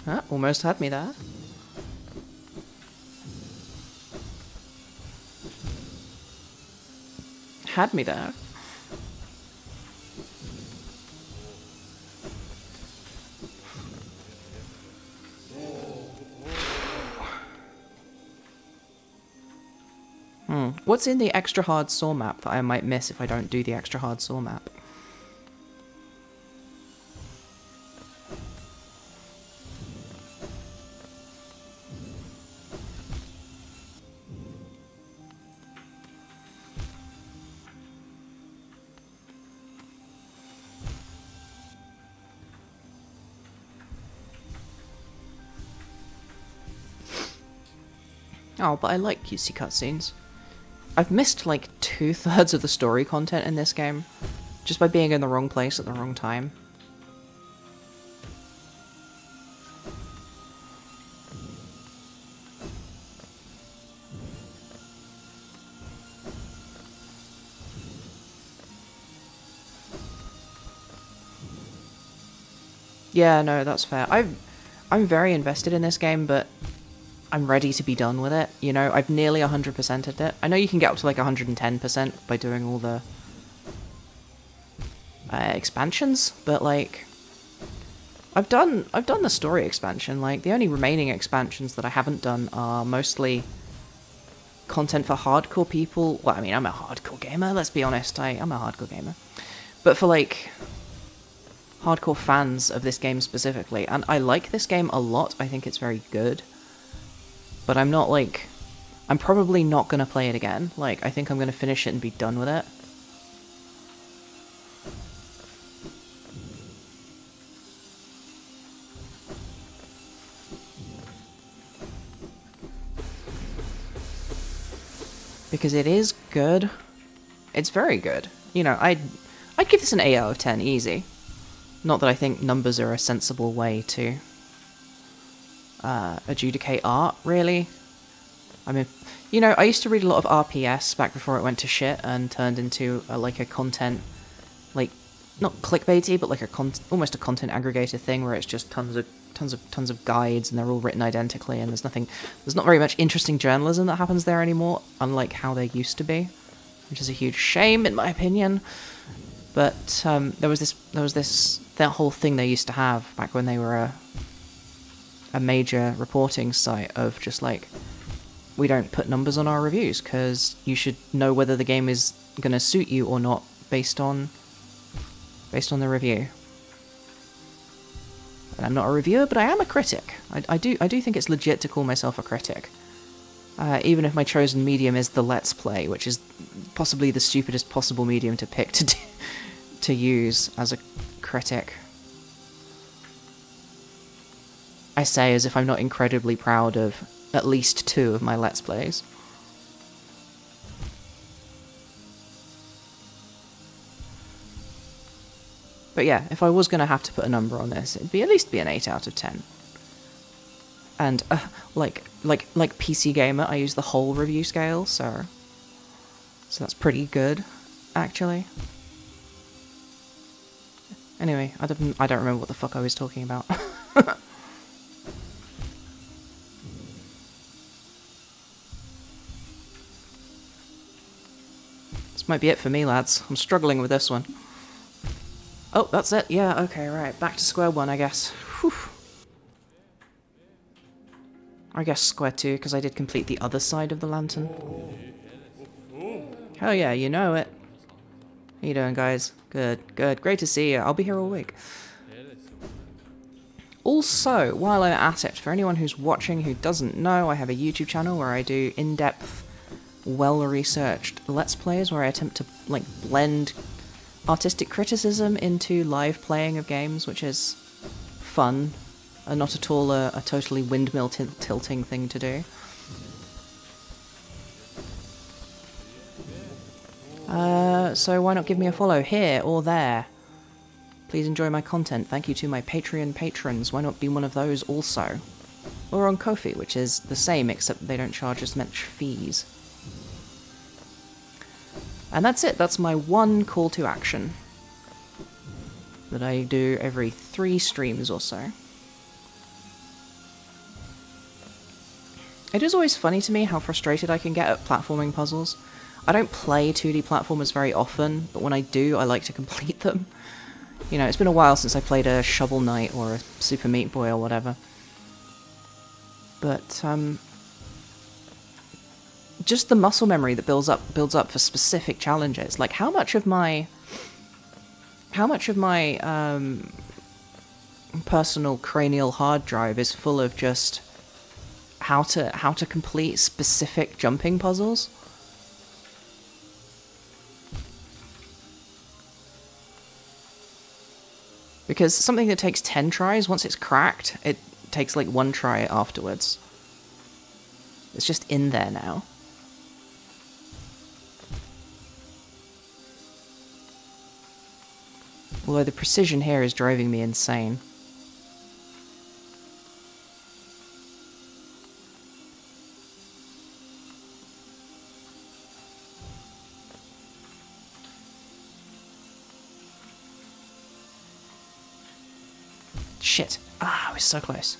Ah, almost had me there. Had me there. What's in the extra hard saw map that I might miss if I don't do the extra hard saw map? Oh, but I like cutesy cutscenes. I've missed like 2/3 of the story content in this game, just by being in the wrong place at the wrong time. Yeah, no, that's fair. I'm very invested in this game, but I'm ready to be done with it. You know, I've nearly 100%ed it. I know you can get up to like 110% by doing all the expansions, but like I've done the story expansion. Like the only remaining expansions that I haven't done are mostly content for hardcore people. Well, I mean, I'm a hardcore gamer, let's be honest. I'm a hardcore gamer. But for like hardcore fans of this game specifically, and I like this game a lot. I think it's very good. But I'm not like, I'm probably not going to play it again. Like, I think I'm going to finish it and be done with it. Because it is good. It's very good. You know, I'd give this an 8 out of 10, easy. Not that I think numbers are a sensible way to adjudicate art, really. I mean, you know, I used to read a lot of RPS back before it went to shit and turned into like a content, like not clickbaity, but like almost a content aggregator thing where it's just tons of guides and they're all written identically and there's not very much interesting journalism that happens there anymore, unlike how there used to be, which is a huge shame in my opinion. But that whole thing they used to have back when they were a major reporting site of just like, we don't put numbers on our reviews because you should know whether the game is going to suit you or not based on the review. And I'm not a reviewer, but I am a critic. I do think it's legit to call myself a critic, even if my chosen medium is the Let's Play, which is possibly the stupidest possible medium to pick to use as a critic. I say as if I'm not incredibly proud of at least 2 of my Let's Plays. But yeah, if I was going to have to put a number on this, it'd be at least an 8 out of 10. And like PC Gamer, I use the whole review scale, so that's pretty good, actually. Anyway, I don't remember what the fuck I was talking about. Might be it for me, lads. I'm struggling with this one. Oh, that's it. Yeah, okay, right. Back to square one, I guess. Whew. I guess square two, because I did complete the other side of the lantern. Hell yeah, you know it. How you doing, guys? Good, good. Great to see you. I'll be here all week. Also, while I'm at it, for anyone who's watching who doesn't know, I have a YouTube channel where I do in-depth, well-researched Let's Plays where I attempt to like blend artistic criticism into live playing of games, which is fun and not at all a totally windmill tilting thing to do. So why not give me a follow here or there? Please enjoy my content. Thank you to my Patreon patrons. Why not be one of those also? Or on Ko-fi, which is the same except they don't charge as much fees. And that's it, that's my one call to action that I do every 3 streams or so. It is always funny to me how frustrated I can get at platforming puzzles. I don't play 2D platformers very often, but when I do, I like to complete them. You know, it's been a while since I played a Shovel Knight or a Super Meat Boy or whatever. But, just the muscle memory that builds up for specific challenges. Like how much of my personal cranial hard drive is full of just how to complete specific jumping puzzles. Because something that takes 10 tries, once it's cracked, it takes like 1 try afterwards. It's just in there now. Although the precision here is driving me insane. Shit. Ah, I was so close.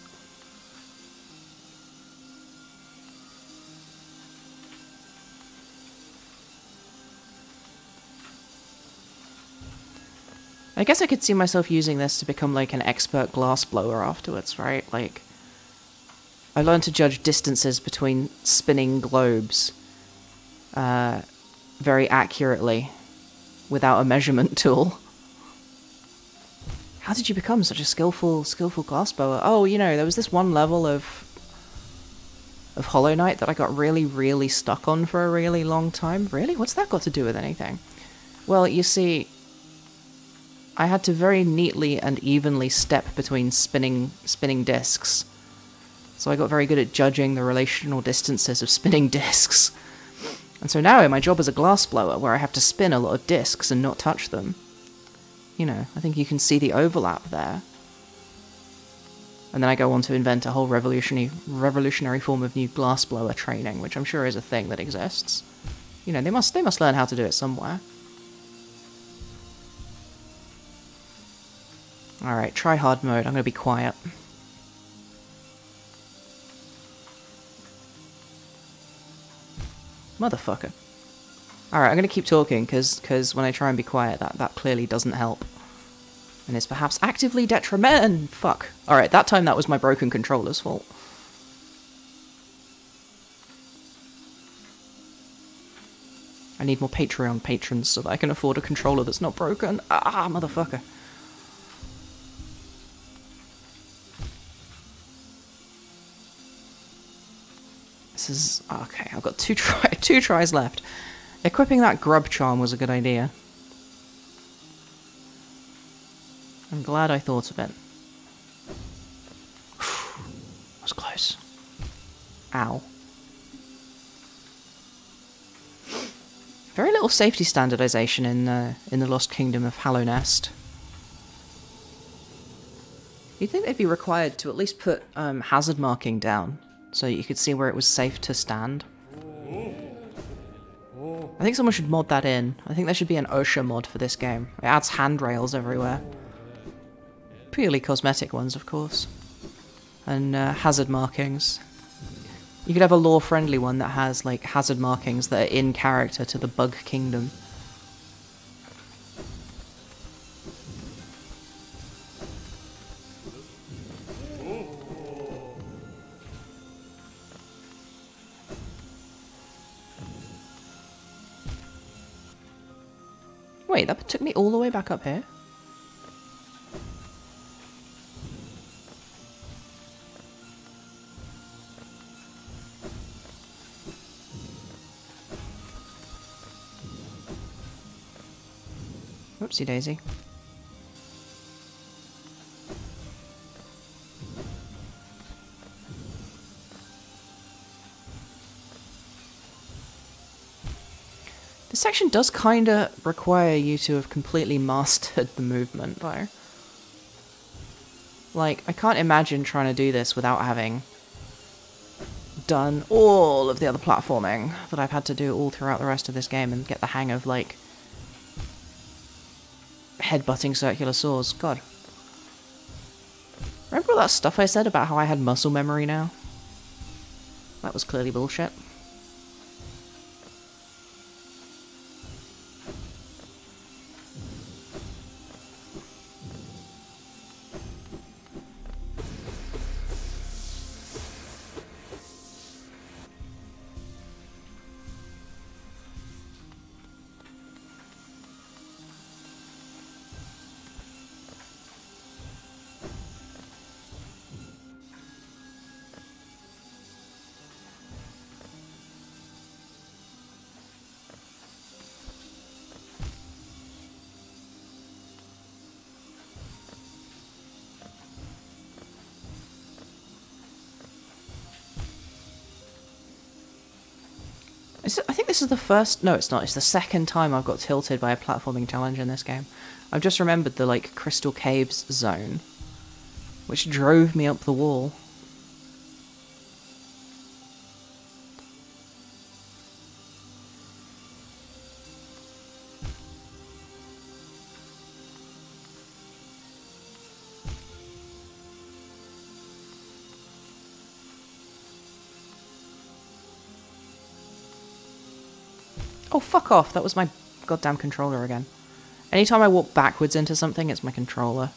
I guess I could see myself using this to become like an expert glass blower afterwards, right? Like, I learned to judge distances between spinning globes very accurately without a measurement tool. How did you become such a skillful glassblower? Oh, you know, there was this one level of Hollow Knight that I got really stuck on for a really long time. Really? What's that got to do with anything? Well, you see, I had to very neatly and evenly step between spinning discs. So I got very good at judging the relational distances of spinning discs. And so now my job is a glassblower, where I have to spin a lot of discs and not touch them. You know, I think you can see the overlap there. And then I go on to invent a whole revolutionary form of new glassblower training, which I'm sure is a thing that exists. You know, they must learn how to do it somewhere. Alright, try hard mode. I'm gonna be quiet. Motherfucker. Alright, I'm going to keep talking, because when I try and be quiet, that clearly doesn't help. And it's perhaps actively detrimental. Fuck. Alright, that time that was my broken controller's fault. I need more Patreon patrons so that I can afford a controller that's not broken. Ah, motherfucker. This is... okay, I've got two tries left. Equipping that grub charm was a good idea. I'm glad I thought of it. That was close. Ow. Very little safety standardization in the Lost Kingdom of Hallownest. You'd think they'd be required to at least put hazard marking down, so you could see where it was safe to stand. I think someone should mod that in. I think there should be an OSHA mod for this game. It adds handrails everywhere. Purely cosmetic ones, of course. And hazard markings. You could have a lore-friendly one that has, like, hazard markings that are in character to the bug kingdom. Wait, that took me all the way back up here? Whoopsie daisy. This section does kind of require you to have completely mastered the movement, though. Like, I can't imagine trying to do this without having done all of the other platforming that I've had to do all throughout the rest of this game and get the hang of, like, headbutting circular saws. God. Remember all that stuff I said about how I had muscle memory now? That was clearly bullshit. I think this is the first... no, it's not. It's the second time I've got tilted by a platforming challenge in this game. I've just remembered the, like, Crystal Caves zone, which drove me up the wall. Oh, fuck off. That was my goddamn controller again. Anytime I walk backwards into something, it's my controller,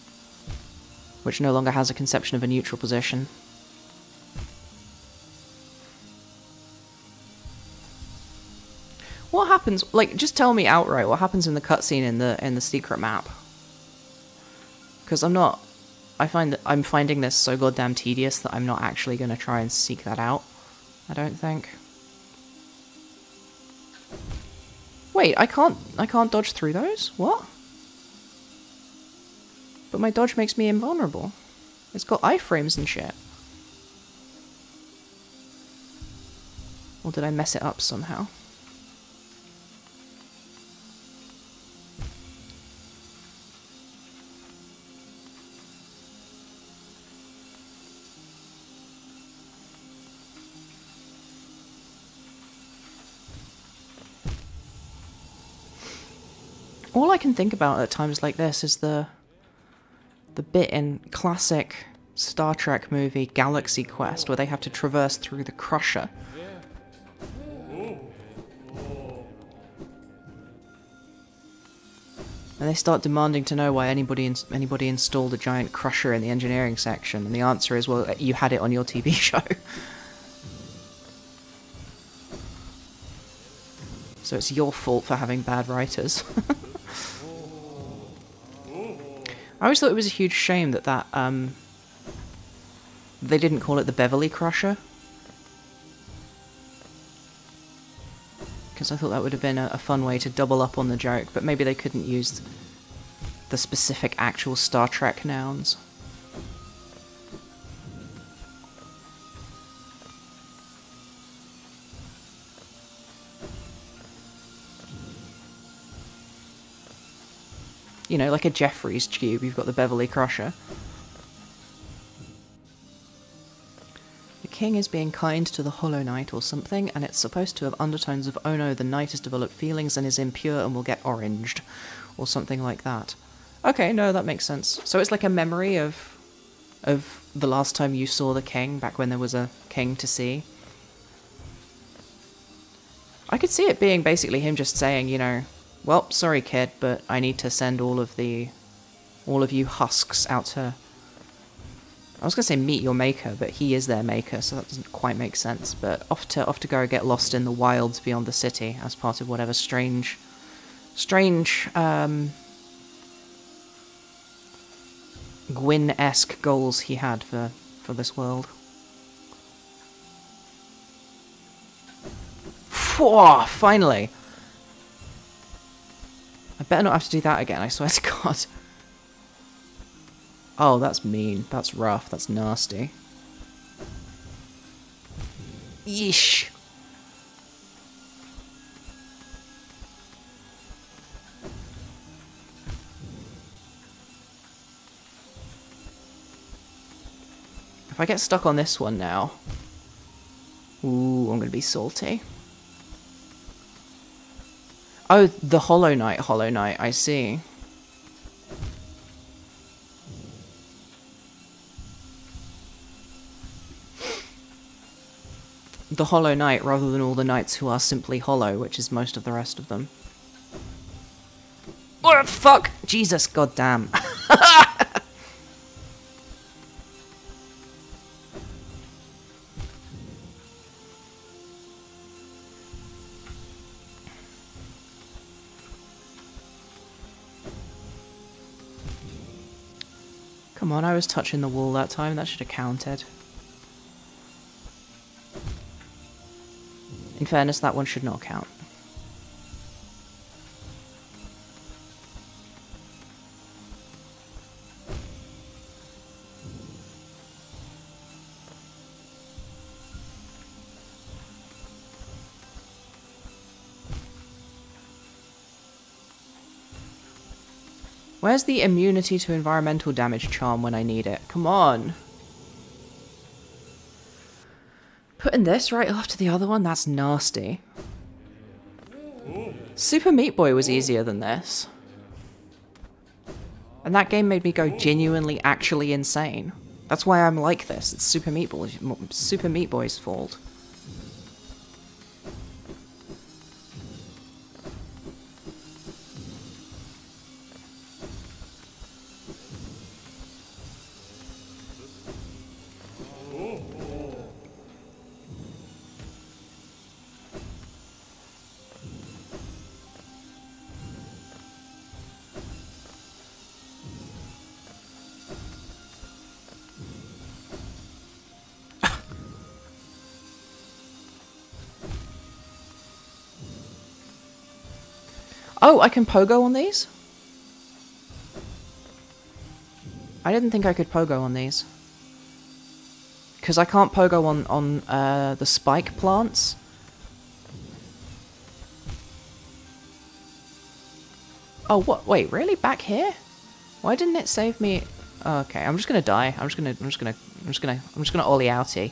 which no longer has a conception of a neutral position. What happens, like, just tell me outright, what happens in the cutscene in the secret map? Because I'm not, I find that I'm finding this so goddamn tedious that I'm not actually going to try and seek that out, I don't think. Wait, I can't dodge through those? What? But my dodge makes me invulnerable. It's got iframes and shit. Or did I mess it up somehow? All I can think about at times like this is the bit in classic Star Trek movie Galaxy Quest where they have to traverse through the Crusher. And they start demanding to know why anybody installed a giant Crusher in the engineering section, and the answer is, well, you had it on your TV show. So it's your fault for having bad writers. I always thought it was a huge shame that they didn't call it the Beverly Crusher, because I thought that would have been a fun way to double up on the joke, but maybe they couldn't use the specific actual Star Trek nouns. You know, like a Jeffries cube, you've got the Beverly Crusher. The king is being kind to the Hollow Knight or something, and it's supposed to have undertones of, oh no, the knight has developed feelings and is impure and will get oranged, or something like that. Okay, no, that makes sense. So it's like a memory of the last time you saw the king, back when there was a king to see. I could see it being basically him just saying, you know, well, sorry kid, but I need to send all of you husks out to... I was gonna say meet your maker, but he is their maker, so that doesn't quite make sense. But off to go get lost in the wilds beyond the city as part of whatever strange Gwyn-esque goals he had for this world. Phew, finally! I better not have to do that again, I swear to God. Oh, that's mean. That's rough. That's nasty. Yeesh. If I get stuck on this one now... ooh, I'm gonna be salty. Oh, the Hollow Knight, I see. The Hollow Knight, rather than all the knights who are simply hollow, which is most of the rest of them. Oh, fuck! Jesus, goddamn. Come on, I was touching the wall that time, that should have counted. In fairness, that one should not count. Where's the immunity to environmental damage charm when I need it? Come on! Putting this right after the other one? That's nasty. Super Meat Boy was easier than this. And that game made me go genuinely, actually insane. That's why I'm like this. It's Super Meat Boy's fault. Oh, I can pogo on these? I didn't think I could pogo on these. Because I can't pogo on the spike plants. Oh, what? Wait, really? Back here? Why didn't it save me? Oh, okay, I'm just gonna die. I'm just gonna ollie outie.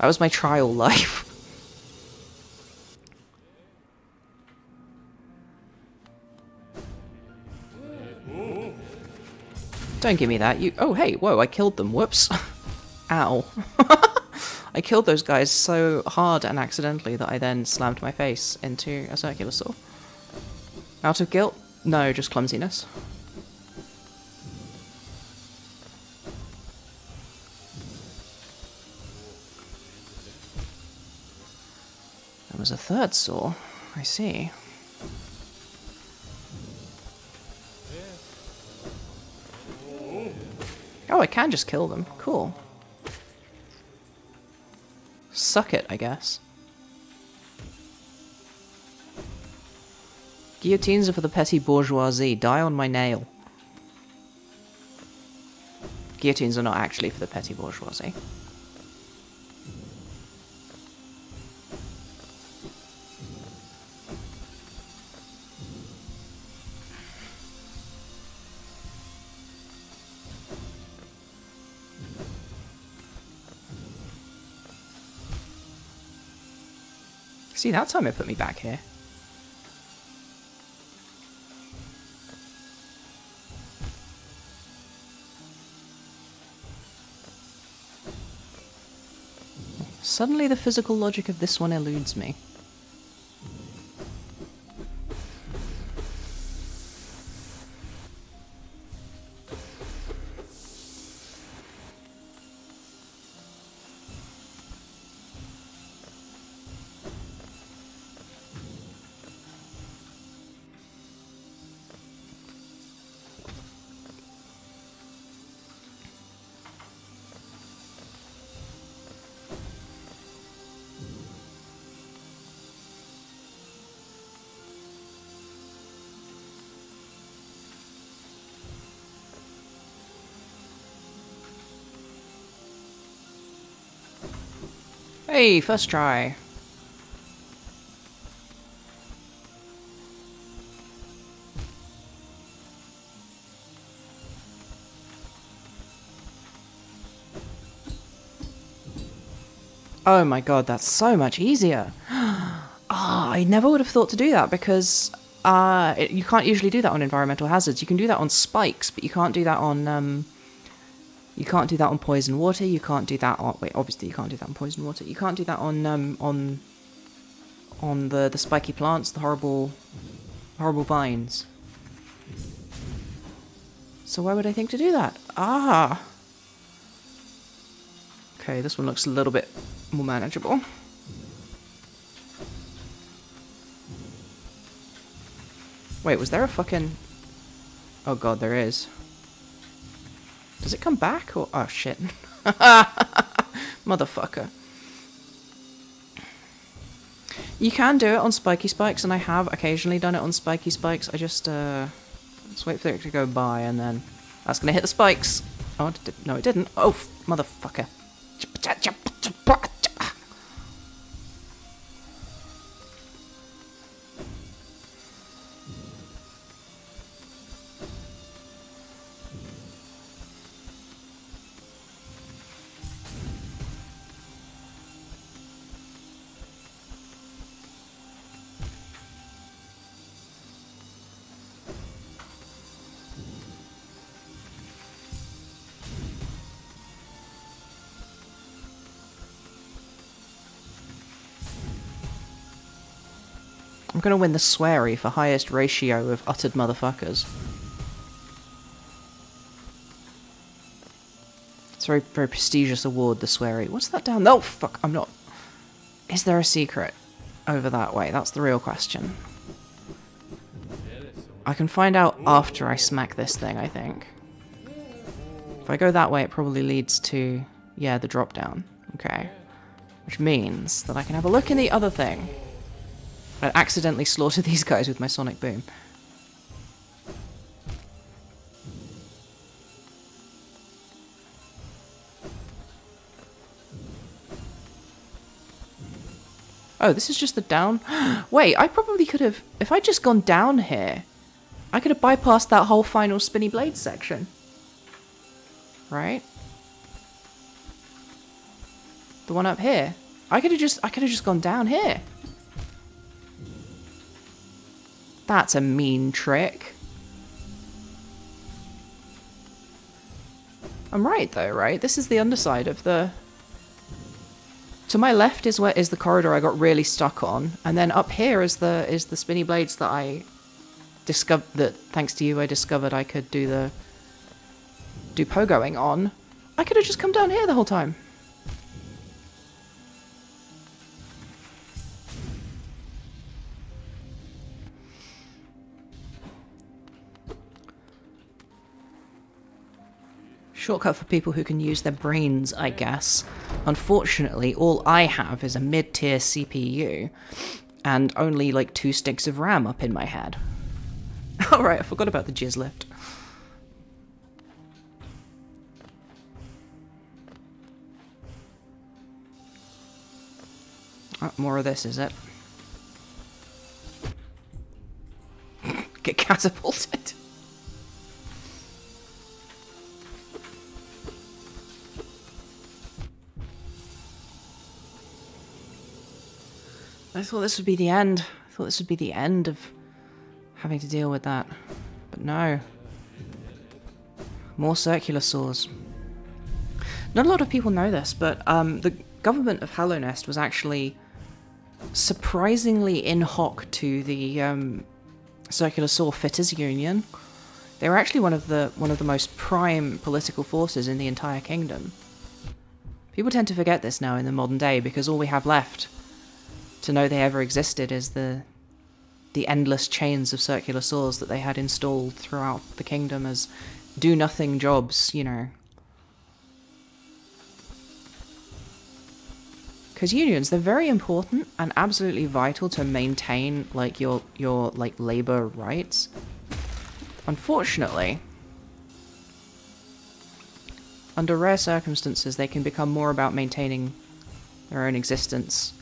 That was my trial life. Don't give me that. You. Oh, hey, whoa! I killed them. Whoops. Ow. I killed those guys so hard and accidentally that I then slammed my face into a circular saw. Out of guilt? No, just clumsiness. There was a third saw. I see. Oh, I can just kill them. Cool. Suck it, I guess. Guillotines are for the petty bourgeoisie. Die on my nail. Guillotines are not actually for the petty bourgeoisie. See, that time it put me back here. Suddenly the physical logic of this one eludes me. Hey, first try. Oh my god, that's so much easier. Ah, oh, I never would have thought to do that because you can't usually do that on environmental hazards. You can do that on spikes, but you can't do that on you can't do that on poison water. You can't do that on... Wait, obviously you can't do that on poison water. You can't do that on the spiky plants, the horrible vines. So why would I think to do that? Ah! Okay, this one looks a little bit more manageable. Wait, was there a fucking... Oh god, there is. Does it come back or... Oh, shit. Motherfucker. You can do it on spiky spikes, and I have occasionally done it on spiky spikes. I just, let's wait for it to go by, and then... That's gonna hit the spikes! Oh, no, it didn't. Oh, motherfucker. I'm gonna win the sweary for highest ratio of uttered motherfuckers. It's a very, very prestigious award, the sweary. What's that down? Oh, fuck, I'm not... Is there a secret over that way? That's the real question. I can find out after I smack this thing, I think. If I go that way, it probably leads to... Yeah, the drop down. Okay. Which means that I can have a look in the other thing. I accidentally slaughtered these guys with my sonic boom. Oh, this is just the down... Wait, I probably could have... If I'd just gone down here, I could have bypassed that whole final spinny blade section. Right? The one up here. I could have just gone down here. That's a mean trick. I'm right though, right? This is the underside of the... To my left is where is the corridor I got really stuck on, and then up here is the spinny blades that I discovered, that thanks to you I discovered I could do pogoing on. I could have just come down here the whole time. Shortcut for people who can use their brains, I guess. Unfortunately, all I have is a mid-tier CPU and only like 2 sticks of RAM up in my head. Alright, I forgot about the jizz lift. Oh, more of this, is it? Get catapulted. I thought this would be the end. I thought this would be the end of having to deal with that. But no. More circular saws. Not a lot of people know this, but the government of Hallownest was actually surprisingly in hoc to the circular saw fitters union. They were actually one of the most prime political forces in the entire kingdom. People tend to forget this now in the modern day, because all we have left to know they ever existed is the endless chains of circular saws that they had installed throughout the kingdom as do-nothing jobs, you know. Because unions, they're very important and absolutely vital to maintain like your like labor rights. Unfortunately, under rare circumstances, they can become more about maintaining their own existence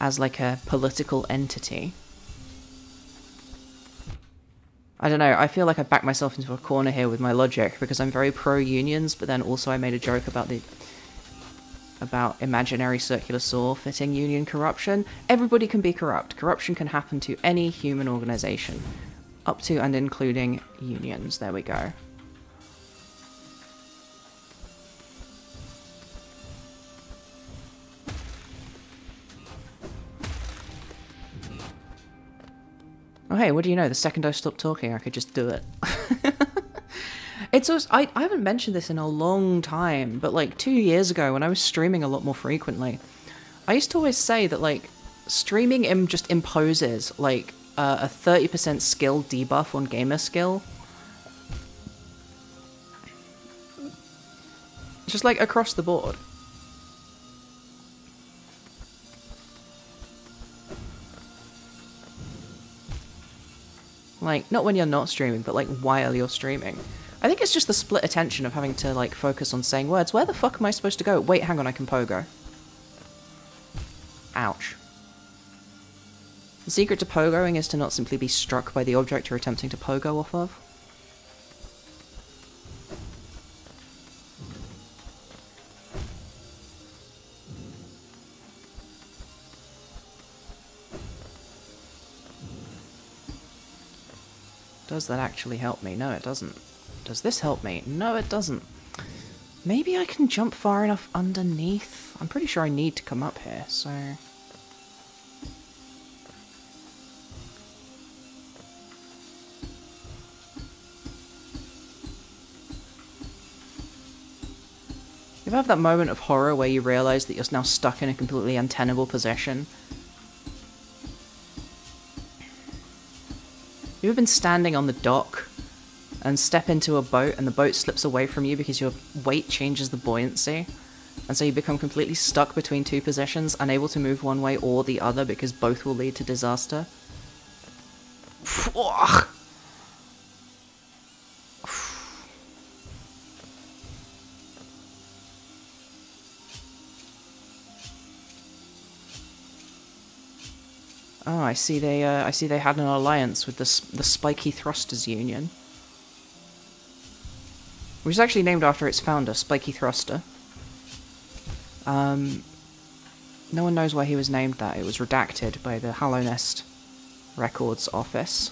as like a political entity. I don't know, I feel like I backed myself into a corner here with my logic, because I'm very pro-unions, but then also I made a joke about imaginary circular saw fitting union corruption. Everybody can be corrupt. Corruption can happen to any human organization, up to and including unions. There we go. Oh hey, what do you know? The second I stopped talking, I could just do it. It's also, I haven't mentioned this in a long time, but like 2 years ago when I was streaming a lot more frequently, I used to always say that like streaming just imposes like a 30% skill debuff on gamer skill. Just like across the board. Like, not when you're not streaming, but like while you're streaming. I think it's just the split attention of having to like focus on saying words. Where the fuck am I supposed to go? Wait, hang on, I can pogo. Ouch. The secret to pogoing is to not simply be struck by the object you're attempting to pogo off of. Does that actually help me? No, it doesn't. Does this help me? No, it doesn't. Maybe I can jump far enough underneath? I'm pretty sure I need to come up here, so... You ever have that moment of horror where you realise that you're now stuck in a completely untenable position? You ever been standing on the dock and step into a boat and the boat slips away from you because your weight changes the buoyancy? and so you become completely stuck between two positions, unable to move one way or the other because both will lead to disaster. Oh, I see they had an alliance with the Spiky Thrusters Union, which is actually named after its founder, Spiky Thruster. No one knows why he was named that. It was redacted by the Hallownest Records Office.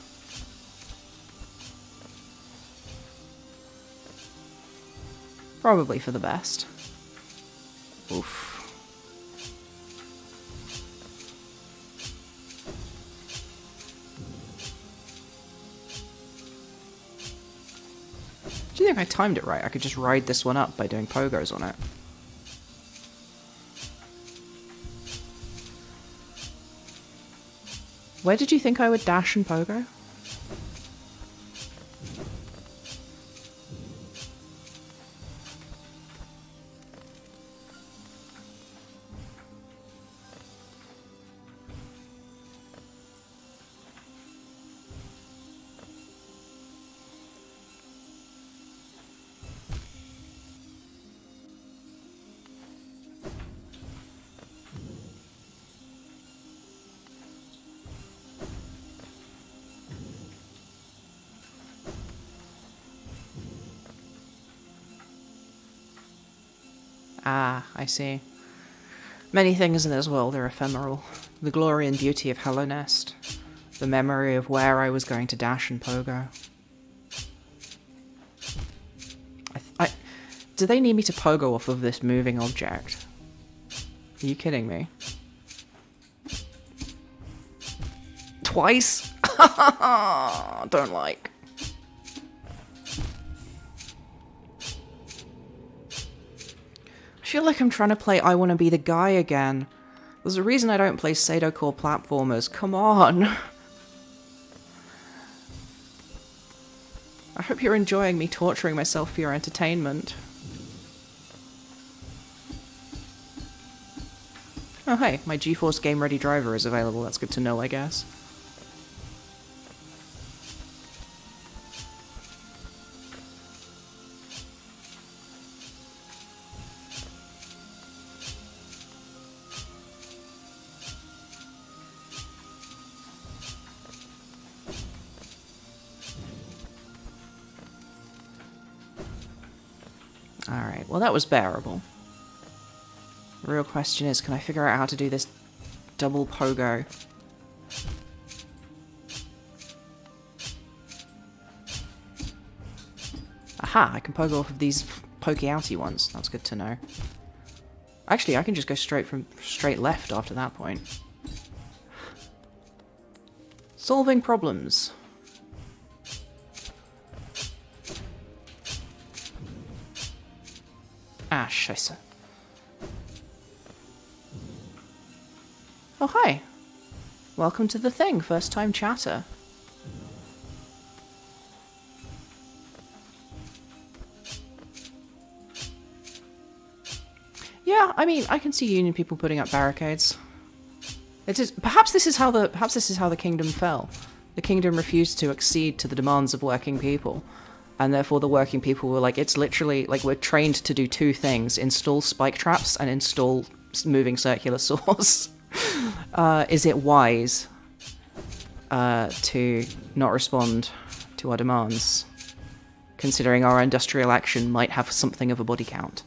Probably for the best. Oof. Do you think I timed it right? I could just ride this one up by doing pogos on it. Where did you think I would dash and pogo? Ah, I see. Many things in this world are ephemeral. The glory and beauty of Hallownest. The memory of where I was going to dash and pogo. Do they need me to pogo off of this moving object? Are you kidding me? Twice? Don't like. I feel like I'm trying to play I Wanna Be the Guy again. There's a reason I don't play Sadocore platformers. Come on! I hope you're enjoying me torturing myself for your entertainment. Oh hey, my GeForce Game Ready driver is available. That's good to know, I guess. Well, that was bearable. The real question is, can I figure out how to do this double pogo? Aha, I can pogo off of these pokey-outy ones. That's good to know. Actually, I can just go straight left after that point. Solving problems. Ah, scheiße. Oh, hi. Welcome to the thing, first time chatter. Yeah, I mean, I can see Union people putting up barricades. It is perhaps this is how the kingdom fell. The kingdom refused to accede to the demands of working people. And therefore the working people were like, it's literally, like, we're trained to do two things, install spike traps and install moving circular saws. Is it wise to not respond to our demands, considering our industrial action might have something of a body count?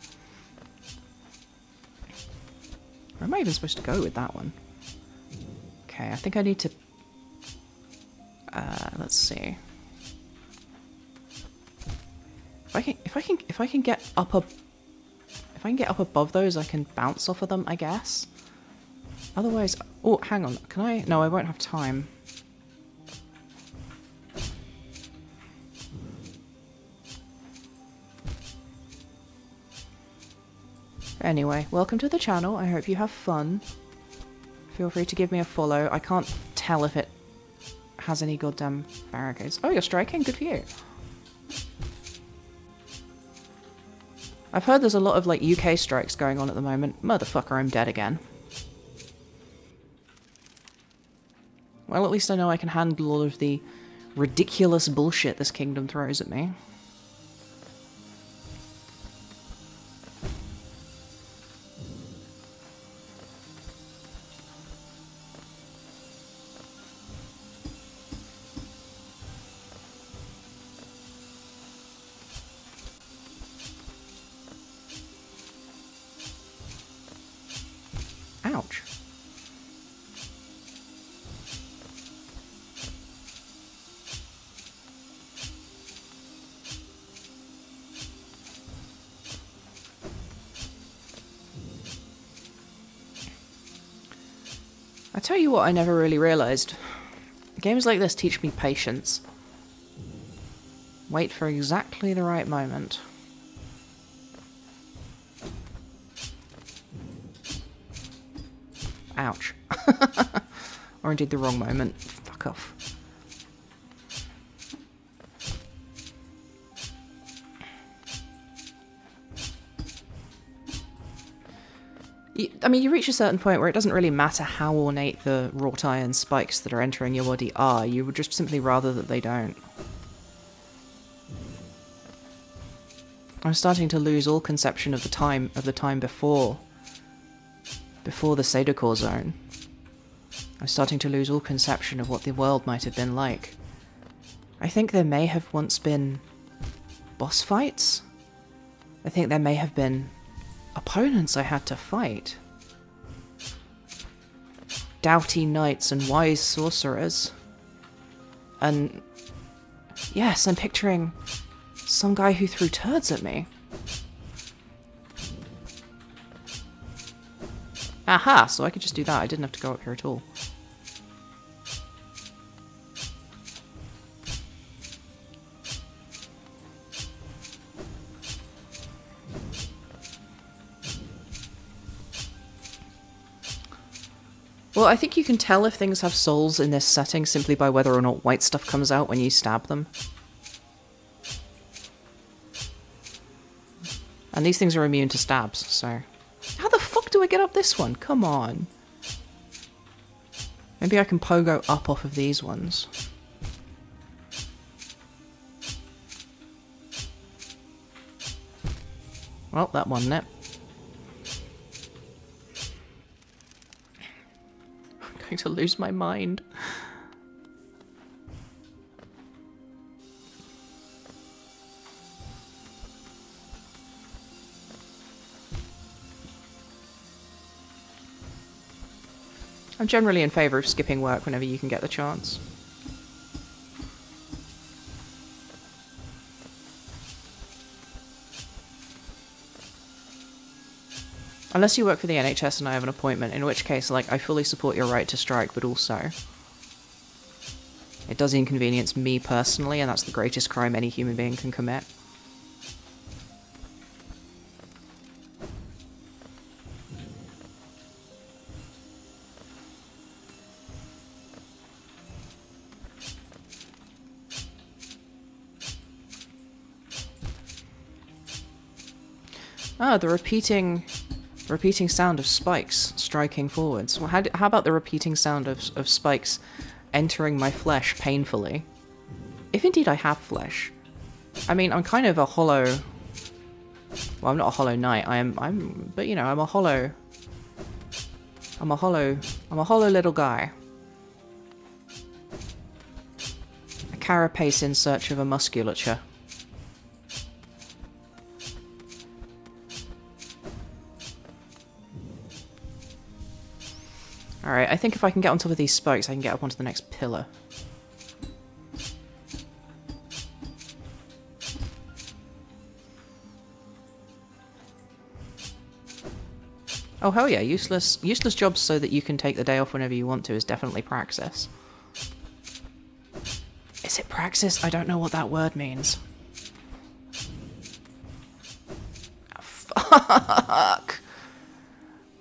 Where am I even supposed to go with that one? Okay, I think I need to... let's see. If I can get up above those, I can bounce off of them, I guess. Otherwise, oh, hang on, can I? No, I won't have time. Anyway, welcome to the channel. I hope you have fun. Feel free to give me a follow. I can't tell if it has any goddamn barricades. Oh, you're striking. Good for you. I've heard there's a lot of like UK strikes going on at the moment. Motherfucker, I'm dead again. Well, at least I know I can handle all of the ridiculous bullshit this kingdom throws at me. Tell you what, I never really realized. Games like this teach me patience. Wait for exactly the right moment. Ouch. Or indeed the wrong moment. Fuck off. I mean, you reach a certain point where it doesn't really matter how ornate the wrought iron spikes that are entering your body are. You would just simply rather that they don't. I'm starting to lose all conception of the time before the Sadokor zone. I'm starting to lose all conception of what the world might have been like. I think there may have once been boss fights. I think there may have been opponents I had to fight. Doughty knights and wise sorcerers. And yes, I'm picturing some guy who threw turds at me. Aha, so I could just do that. I didn't have to go up here at all. Well, I think you can tell if things have souls in this setting simply by whether or not white stuff comes out when you stab them. And these things are immune to stabs, so... How the fuck do I get up this one? Come on. Maybe I can pogo up off of these ones. Well, that wasn't it. To lose my mind. I'm generally in favor of skipping work whenever you can get the chance. Unless you work for the NHS and I have an appointment, in which case, like, I fully support your right to strike, but also it does inconvenience me personally, and that's the greatest crime any human being can commit. Ah, the repeating sound of spikes striking forwards. Well, how about the repeating sound of spikes entering my flesh painfully? If indeed I have flesh. I mean, I'm kind of a hollow... Well, I'm not a Hollow Knight. But you know, I'm a hollow little guy. A carapace in search of a musculature. Alright, I think if I can get on top of these spikes, I can get up onto the next pillar. Oh, hell yeah, useless jobs so that you can take the day off whenever you want to is definitely praxis. Is it praxis? I don't know what that word means. Fuck!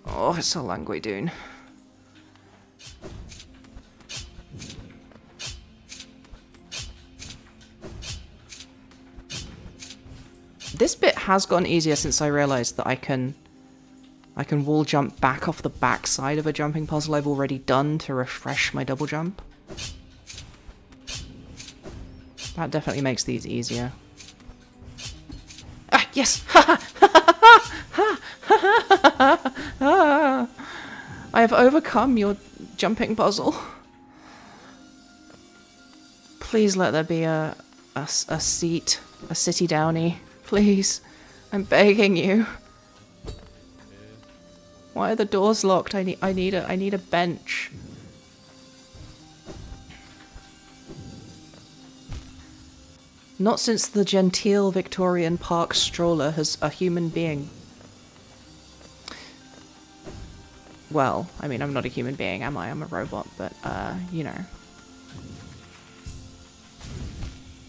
Oh, it's so languidune. This bit has gotten easier since I realized that I can wall jump back off the backside of a jumping puzzle I've already done to refresh my double jump. That definitely makes these easier. Ah, yes! I have overcome your jumping puzzle. Please let there be a seat, a city downy. Please. I'm begging you. Why are the doors locked? I need a bench. Not since the genteel Victorian park stroller has a human being. Well, I mean, I'm not a human being, am I? I'm a robot, but, you know.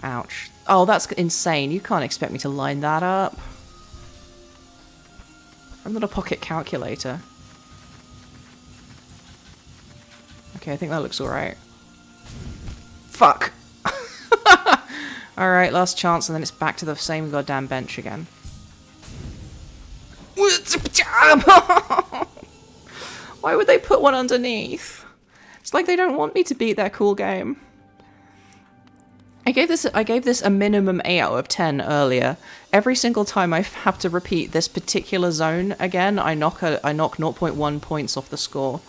Ouch. Oh, that's insane. You can't expect me to line that up. I'm not a pocket calculator. Okay, I think that looks alright. Fuck! Alright, last chance, and then it's back to the same goddamn bench again. Why would they put one underneath? It's like they don't want me to beat their cool game. I gave this a minimum 8 out of 10 earlier. Every single time I have to repeat this particular zone again, I knock 0.1 points off the score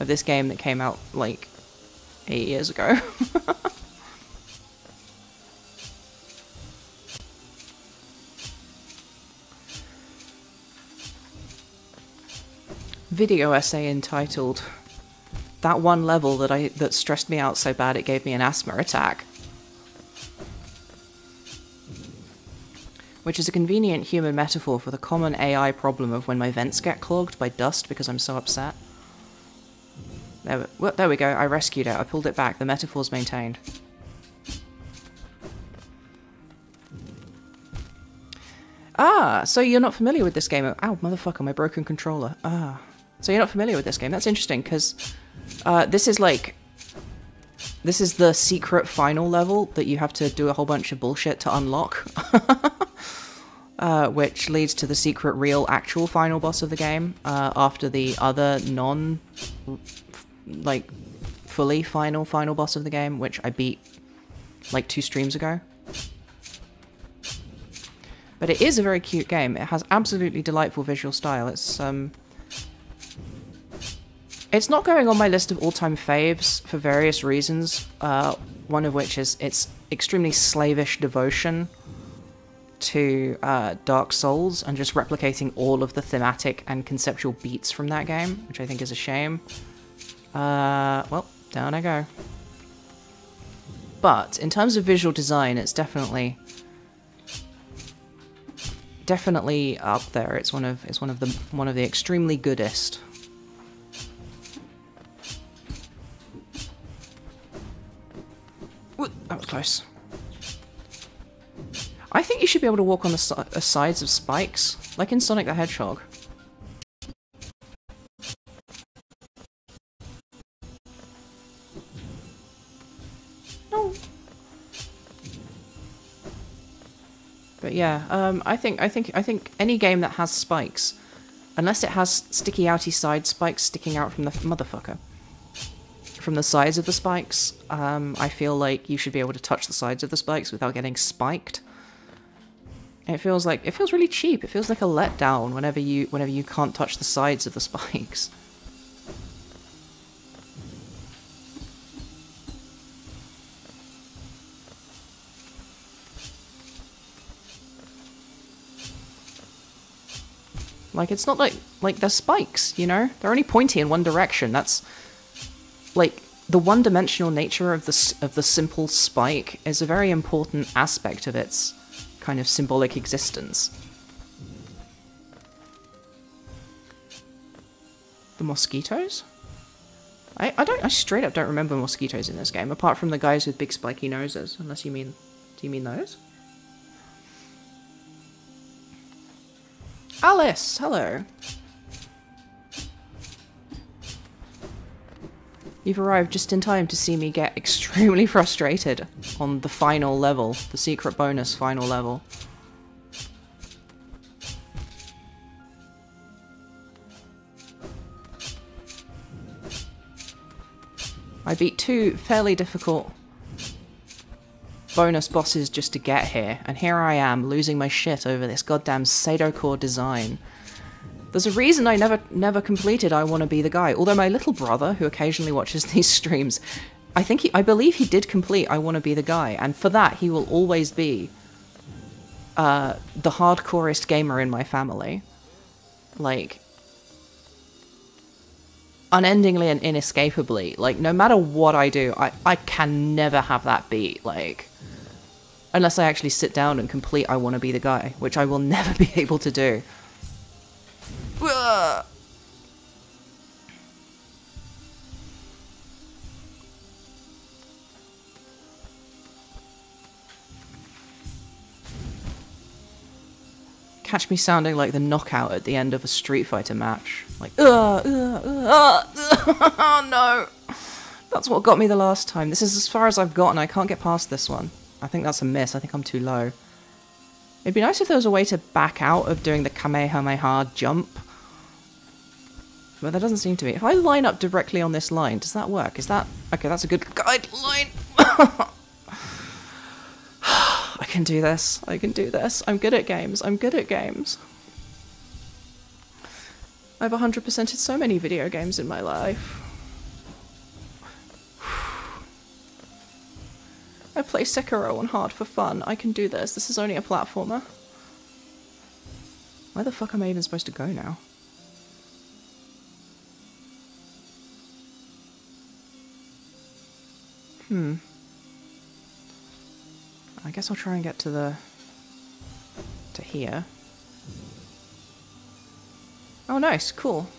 of this game that came out like 8 years ago. Video essay entitled "That one level that stressed me out so bad it gave me an asthma attack," which is a convenient human metaphor for the common AI problem of when my vents get clogged by dust because I'm so upset. There we go. I rescued it. I pulled it back. The metaphor's maintained. Ah, so you're not familiar with this game. Ow, motherfucker, my broken controller. Ah. So you're not familiar with this game. That's interesting, because this is the secret final level that you have to do a whole bunch of bullshit to unlock. Which leads to the secret real actual final boss of the game, after the other fully final boss of the game, which I beat like 2 streams ago. But it is a very cute game. It has absolutely delightful visual style. It's not going on my list of all-time faves for various reasons, one of which is its extremely slavish devotion to Dark Souls and just replicating all of the thematic and conceptual beats from that game, which I think is a shame. Well, down I go. But in terms of visual design, it's definitely up there. It's one of the extremely goodest. That was close. I think you should be able to walk on the sides of spikes, like in Sonic the Hedgehog. No. But yeah, I think any game that has spikes, unless it has sticky outy side spikes sticking out from the motherfucker. From the sides of the spikes, I feel like you should be able to touch the sides of the spikes without getting spiked. And it feels really cheap. It feels like a letdown whenever you can't touch the sides of the spikes. Like, it's not like they're spikes, you know? They're only pointy in one direction. That's like, the one-dimensional nature of the simple spike is a very important aspect of its kind of symbolic existence. The mosquitoes? I straight up don't remember mosquitoes in this game, apart from the guys with big spiky noses, unless do you mean those? Alice, hello. You've arrived just in time to see me get extremely frustrated on the final level, the secret bonus final level. I beat two fairly difficult bonus bosses just to get here, and here I am losing my shit over this goddamn Sado Core design. There's a reason I never completed I Wanna Be the Guy, although my little brother, who occasionally watches these streams, I believe he did complete I Wanna Be the Guy, and for that he will always be the hardcorest gamer in my family. Like, unendingly and inescapably. Like, no matter what I do, I can never have that beat, like, unless I actually sit down and complete I Wanna Be the Guy, which I will never be able to do. Catch me sounding like the knockout at the end of a Street Fighter match. Like, oh no! That's what got me the last time. This is as far as I've gotten. I can't get past this one. I think that's a miss. I think I'm too low. It'd be nice if there was a way to back out of doing the Kamehameha jump. But there doesn't seem to be. If I line up directly on this line, does that work? Is that... okay, that's a good guideline. I can do this. I can do this. I'm good at games. I'm good at games. I've 100%ed so many video games in my life. I play Sekiro on hard for fun. I can do this. This is only a platformer. Where the fuck am I even supposed to go now? I guess I'll try and get to the... to here. Oh nice, cool.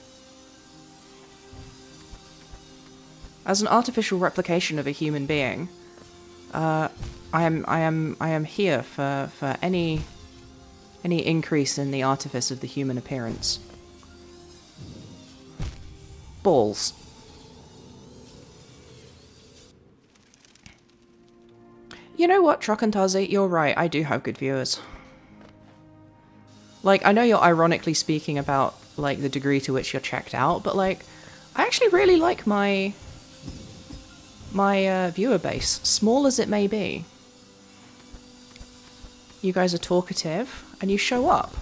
As an artificial replication of a human being, I am here for any increase in the artifice of the human appearance. Balls. You know what, Truck and Tazi, you're right, I do have good viewers. Like, I know you're ironically speaking about, like, the degree to which you're checked out, but, like, I actually really like my viewer base, small as it may be. You guys are talkative, and you show up.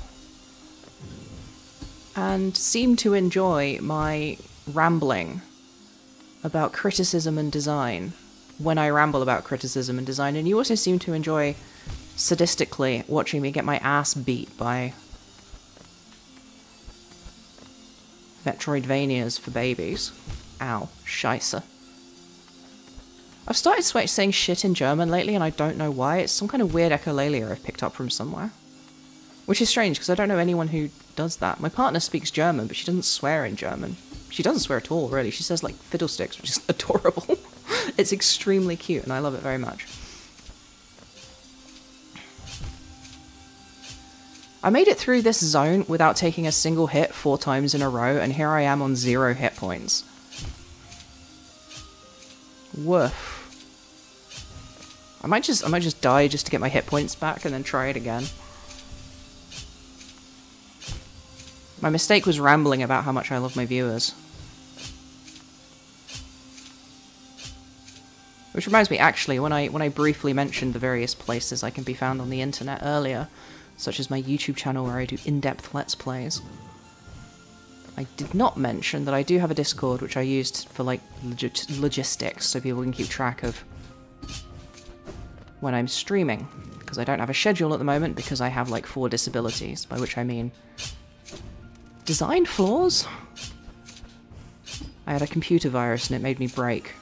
And seem to enjoy my rambling about criticism and design. When I ramble about criticism and design, and you also seem to enjoy sadistically watching me get my ass beat by Metroidvanias for babies. Ow, scheisse. I've started saying shit in German lately and I don't know why. It's some kind of weird echolalia I've picked up from somewhere. Which is strange because I don't know anyone who does that. My partner speaks German, but she doesn't swear in German. She doesn't swear at all, really. She says, like, fiddlesticks, which is adorable. It's extremely cute, and I love it very much. I made it through this zone without taking a single hit 4 times in a row, and here I am on 0 hit points. Woof. I might just die just to get my hit points back and then try it again. My mistake was rambling about how much I love my viewers. Which reminds me, actually, when I briefly mentioned the various places I can be found on the internet earlier, such as my YouTube channel where I do in-depth Let's Plays, I did not mention that I do have a Discord which I used for, like, logistics, so people can keep track of when I'm streaming, because I don't have a schedule at the moment because I have, like, 4 disabilities, by which I mean design flaws? I had a computer virus and it made me break.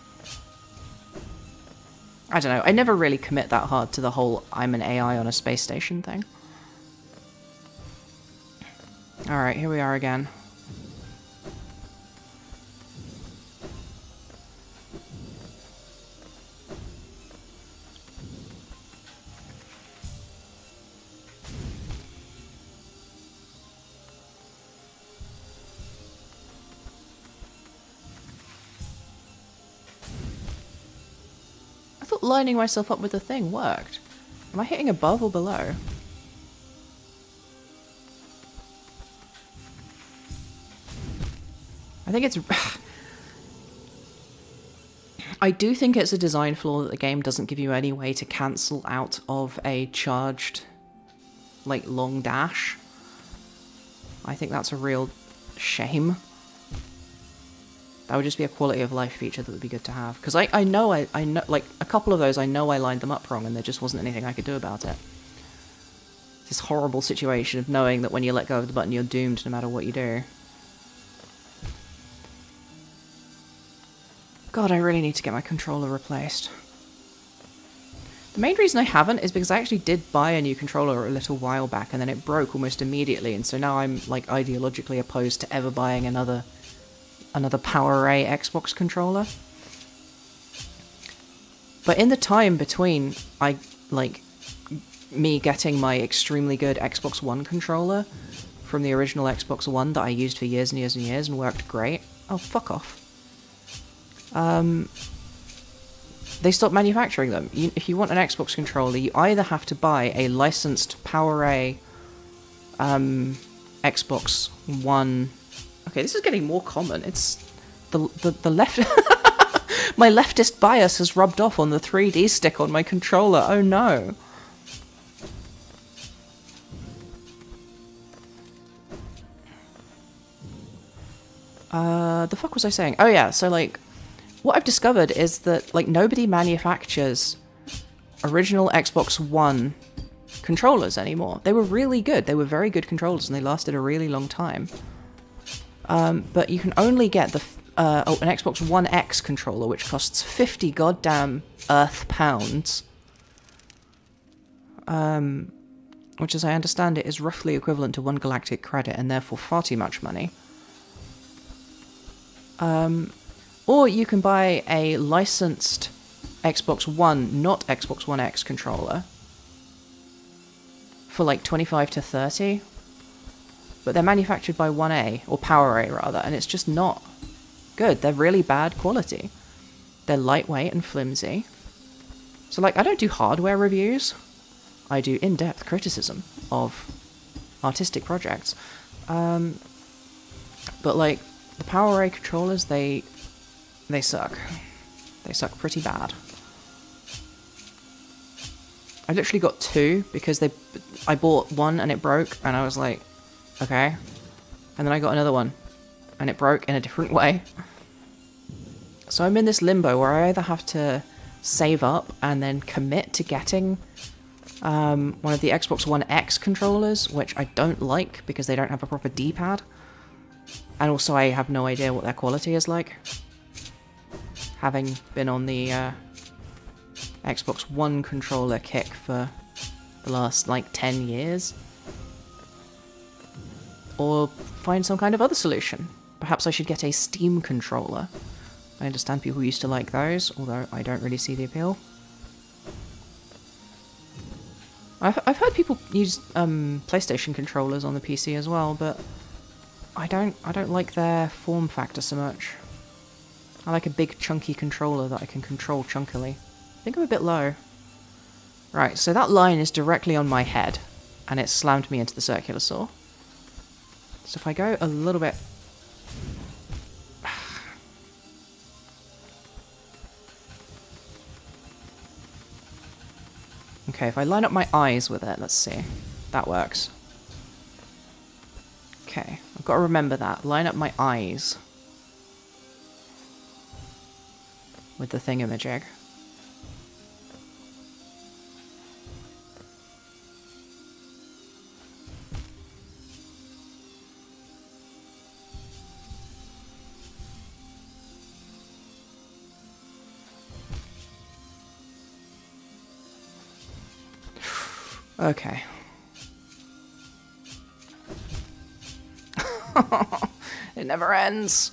I don't know, I never really commit that hard to the whole I'm an AI on a space station thing. Alright, here we are again. thought lining myself up with the thing worked. Am I hitting above or below? I think it's... I do think it's a design flaw that the game doesn't give you any way to cancel out of a charged, like, long dash. I think that's a real shame. That would just be a quality of life feature that would be good to have. Because I know, like, a couple of those, I know I lined them up wrong and there just wasn't anything I could do about it. This horrible situation of knowing that when you let go of the button, you're doomed no matter what you do. God, I really need to get my controller replaced. The main reason I haven't is because I actually did buy a new controller a little while back and then it broke almost immediately, and so now I'm, like, ideologically opposed to ever buying another PowerA Xbox controller. But in the time between me getting my extremely good Xbox One controller from the original Xbox One that I used for years and years and years and worked great. Oh, fuck off. They stopped manufacturing them. If you want an Xbox controller, you either have to buy a licensed PowerA Xbox One. Okay, this is getting more common. It's the left... My leftist bias has rubbed off on the 3D stick on my controller. Oh no. The fuck was I saying? Oh yeah, so like, what I've discovered is that, like, nobody manufactures original Xbox One controllers anymore. They were really good. They were very good controllers and they lasted a really long time. But you can only get the an Xbox One X controller, which costs 50 goddamn Earth pounds, which, as I understand it, is roughly equivalent to 1 galactic credit, and therefore far too much money. Or you can buy a licensed Xbox One, not Xbox One X controller, for like 25 to 30. But they're manufactured by 1A, or PowerA rather, and it's just not good. They're really bad quality. They're lightweight and flimsy. So, like, I don't do hardware reviews. I do in-depth criticism of artistic projects. But, like, the PowerA controllers, they suck. They suck pretty bad. I literally got 2 because I bought one and it broke, and I was like, okay, and then I got another one, and it broke in a different way. So I'm in this limbo where I either have to save up and then commit to getting one of the Xbox One X controllers, which I don't like because they don't have a proper D-pad, and also I have no idea what their quality is like, having been on the Xbox One controller kick for the last, like, 10 years. Or find some kind of other solution. Perhaps I should get a Steam controller. I understand people used to like those, although I don't really see the appeal. I've heard people use PlayStation controllers on the PC as well, but I don't like their form factor so much. I like a big chunky controller that I can control chunkily. I think I'm a bit low. Right, so that line is directly on my head, and it slammed me into the circular saw. So if I go a little bit... Okay, if I line up my eyes with it, let's see. That works. Okay, I've got to remember that. Line up my eyes with the thingamajig. Okay. It never ends.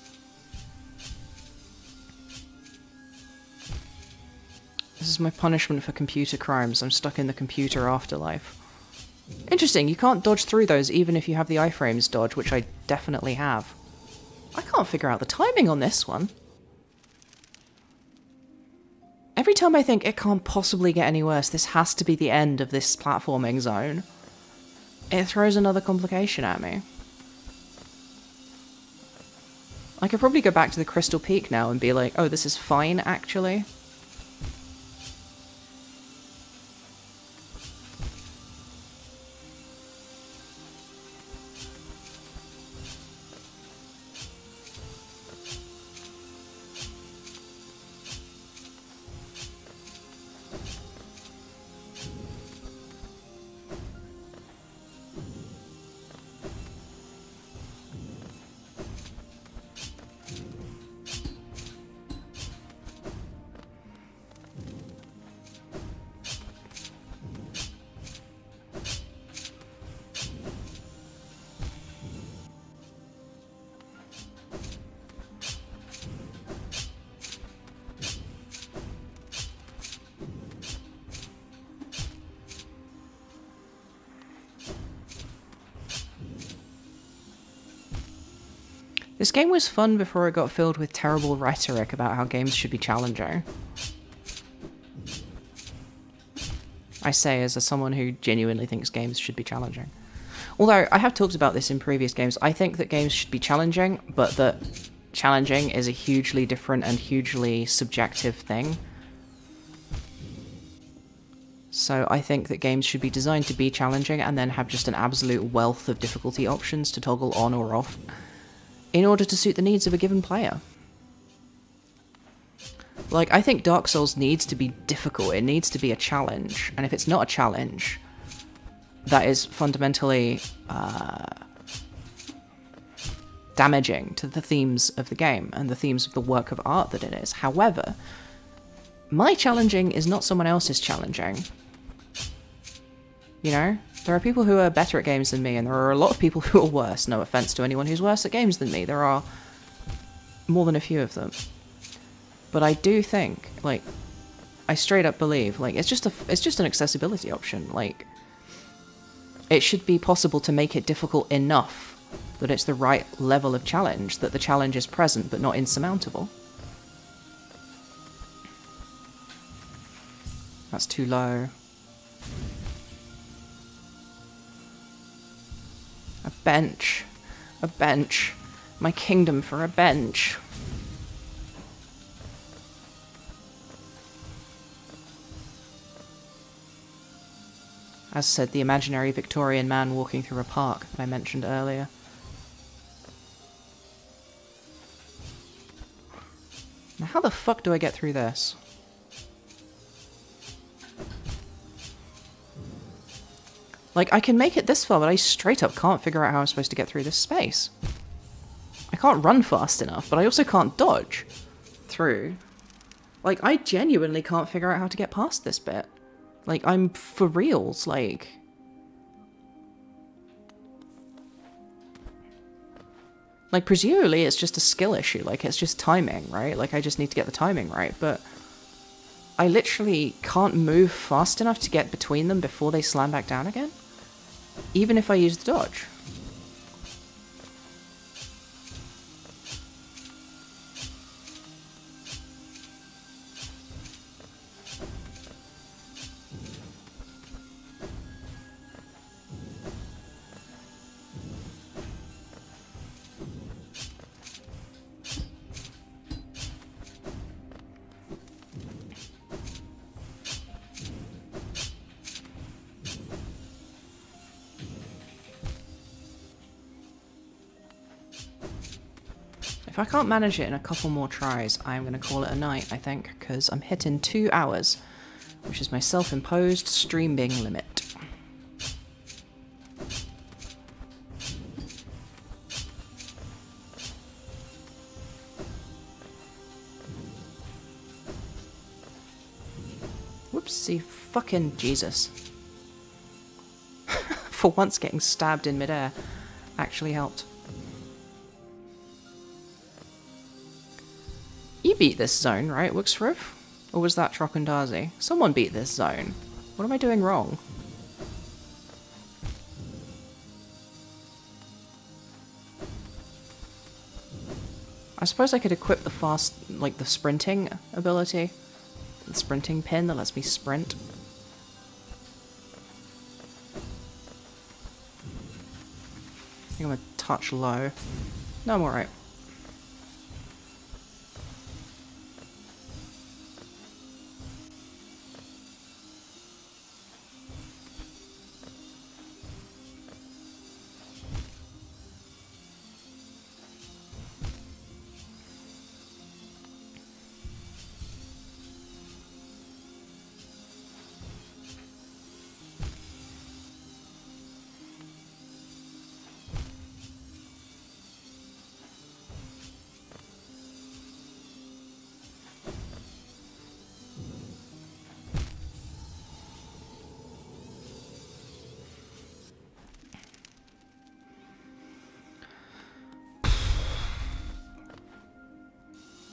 This is my punishment for computer crimes. I'm stuck in the computer afterlife. Interesting, you can't dodge through those even if you have the iframes dodge, which I definitely have. I can't figure out the timing on this one. every time I think it can't possibly get any worse, this has to be the end of this platforming zone, it throws another complication at me. I could probably go back to the Crystal Peak now and be like, oh, this is fine, actually. This game was fun before it got filled with terrible rhetoric about how games should be challenging. I say as someone who genuinely thinks games should be challenging. Although, I have talked about this in previous games, I think that games should be challenging, but that challenging is a hugely different and hugely subjective thing. So I think that games should be designed to be challenging and then have just an absolute wealth of difficulty options to toggle on or off, in order to suit the needs of a given player. Like, I think Dark Souls needs to be difficult, it needs to be a challenge, and if it's not a challenge, that is fundamentally damaging to the themes of the game and the themes of the work of art that it is. However, my challenging is not someone else's challenging. You know? There are people who are better at games than me, and there are a lot of people who are worse. No offense to anyone who's worse at games than me. There are more than a few of them. But I do think, like, I straight up believe, like, it's just an accessibility option. Like, it should be possible to make it difficult enough that it's the right level of challenge, that the challenge is present but not insurmountable. That's too low. A bench. A bench. My kingdom for a bench. As said, the imaginary Victorian man walking through a park that I mentioned earlier. Now how the fuck do I get through this? Like, I can make it this far, but I straight up can't figure out how I'm supposed to get through this space. I can't run fast enough, but I also can't dodge through. Like, I genuinely can't figure out how to get past this bit. Like, I'm for reals, like... Like, presumably it's just a skill issue, like, it's just timing, right? Like, I just need to get the timing right, but... I literally can't move fast enough to get between them before they slam back down again. Even if I use the dodge. If I can't manage it in a couple more tries, I'm going to call it a night, I think, because I'm hitting 2 hours, which is my self-imposed streaming limit. Whoopsie fucking Jesus. For once, getting stabbed in midair actually helped. Beat this zone, right, Wixfriff? Or was that Trokandazi? Someone beat this zone. What am I doing wrong? I suppose I could equip the fast, like the sprinting ability The sprinting pin that lets me sprint. I think I'm a touch low. No, I'm alright.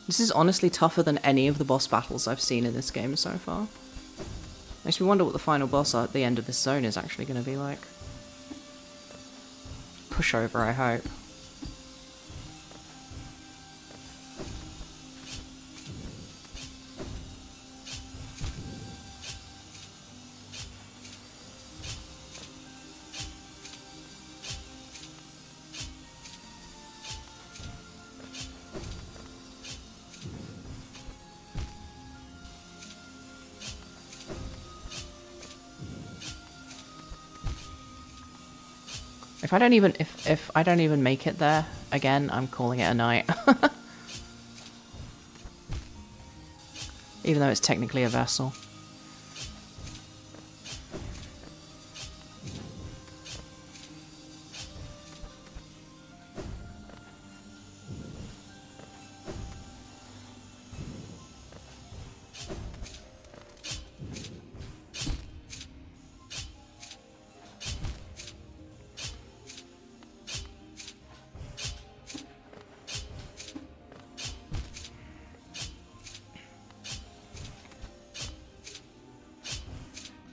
This is honestly tougher than any of the boss battles I've seen in this game so far. Makes me wonder what the final boss at the end of this zone is actually going to be like. Pushover, I hope. I don't even if I don't even make it there again, I'm calling it a night. Even though it's technically a vessel.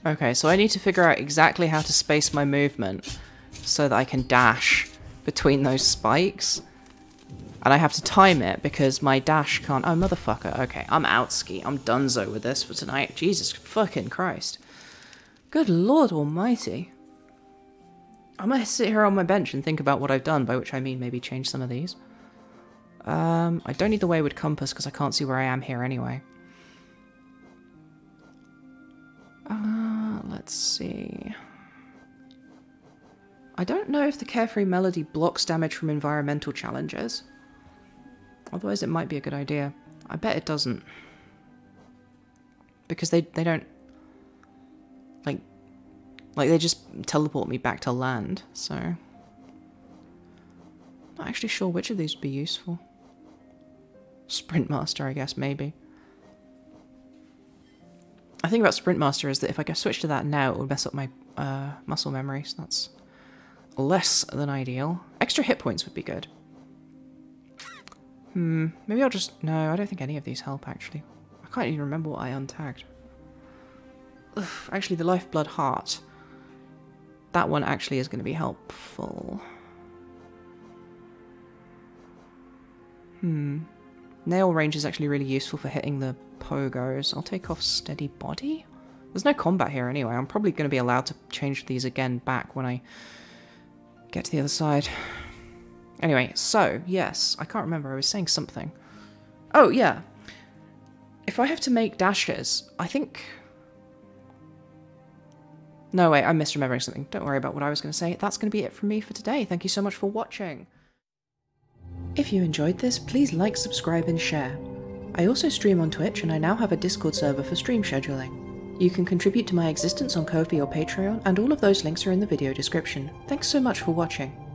Okay, so I need to figure out exactly how to space my movement so that I can dash between those spikes. And I have to time it because my dash can't... Oh, motherfucker. Okay, I'm outski. I'm donezo with this for tonight. Jesus fucking Christ. Good Lord almighty. I'm gonna sit here on my bench and think about what I've done, by which I mean maybe change some of these. I don't need the Wayward Compass because I can't see where I am here anyway. Let's see. I don't know if the Carefree Melody blocks damage from environmental challenges. Otherwise it might be a good idea. I bet it doesn't. Because they don't... Like they just teleport me back to land, so... Not actually sure which of these would be useful. Sprintmaster, I guess, maybe. I think about Sprintmaster is that if I go switch to that now, it would mess up my muscle memory, so that's less than ideal. Extra hit points would be good. Maybe I'll just... No, I don't think any of these help, actually. I can't even remember what I untagged. Ugh, actually, the Lifeblood Heart. That one actually is going to be helpful. Nail range is actually really useful for hitting the pogos. I'll take off Steady Body. There's no combat here anyway. I'm probably going to be allowed to change these again back when I get to the other side. Anyway, so, yes. I can't remember. I was saying something. Oh, yeah. If I have to make dashes, I think... No, wait. I'm misremembering something. Don't worry about what I was going to say. That's going to be it from me for today. Thank you so much for watching. If you enjoyed this, please like, subscribe, and share. I also stream on Twitch, and I now have a Discord server for stream scheduling. You can contribute to my existence on Ko-fi or Patreon, and all of those links are in the video description. Thanks so much for watching.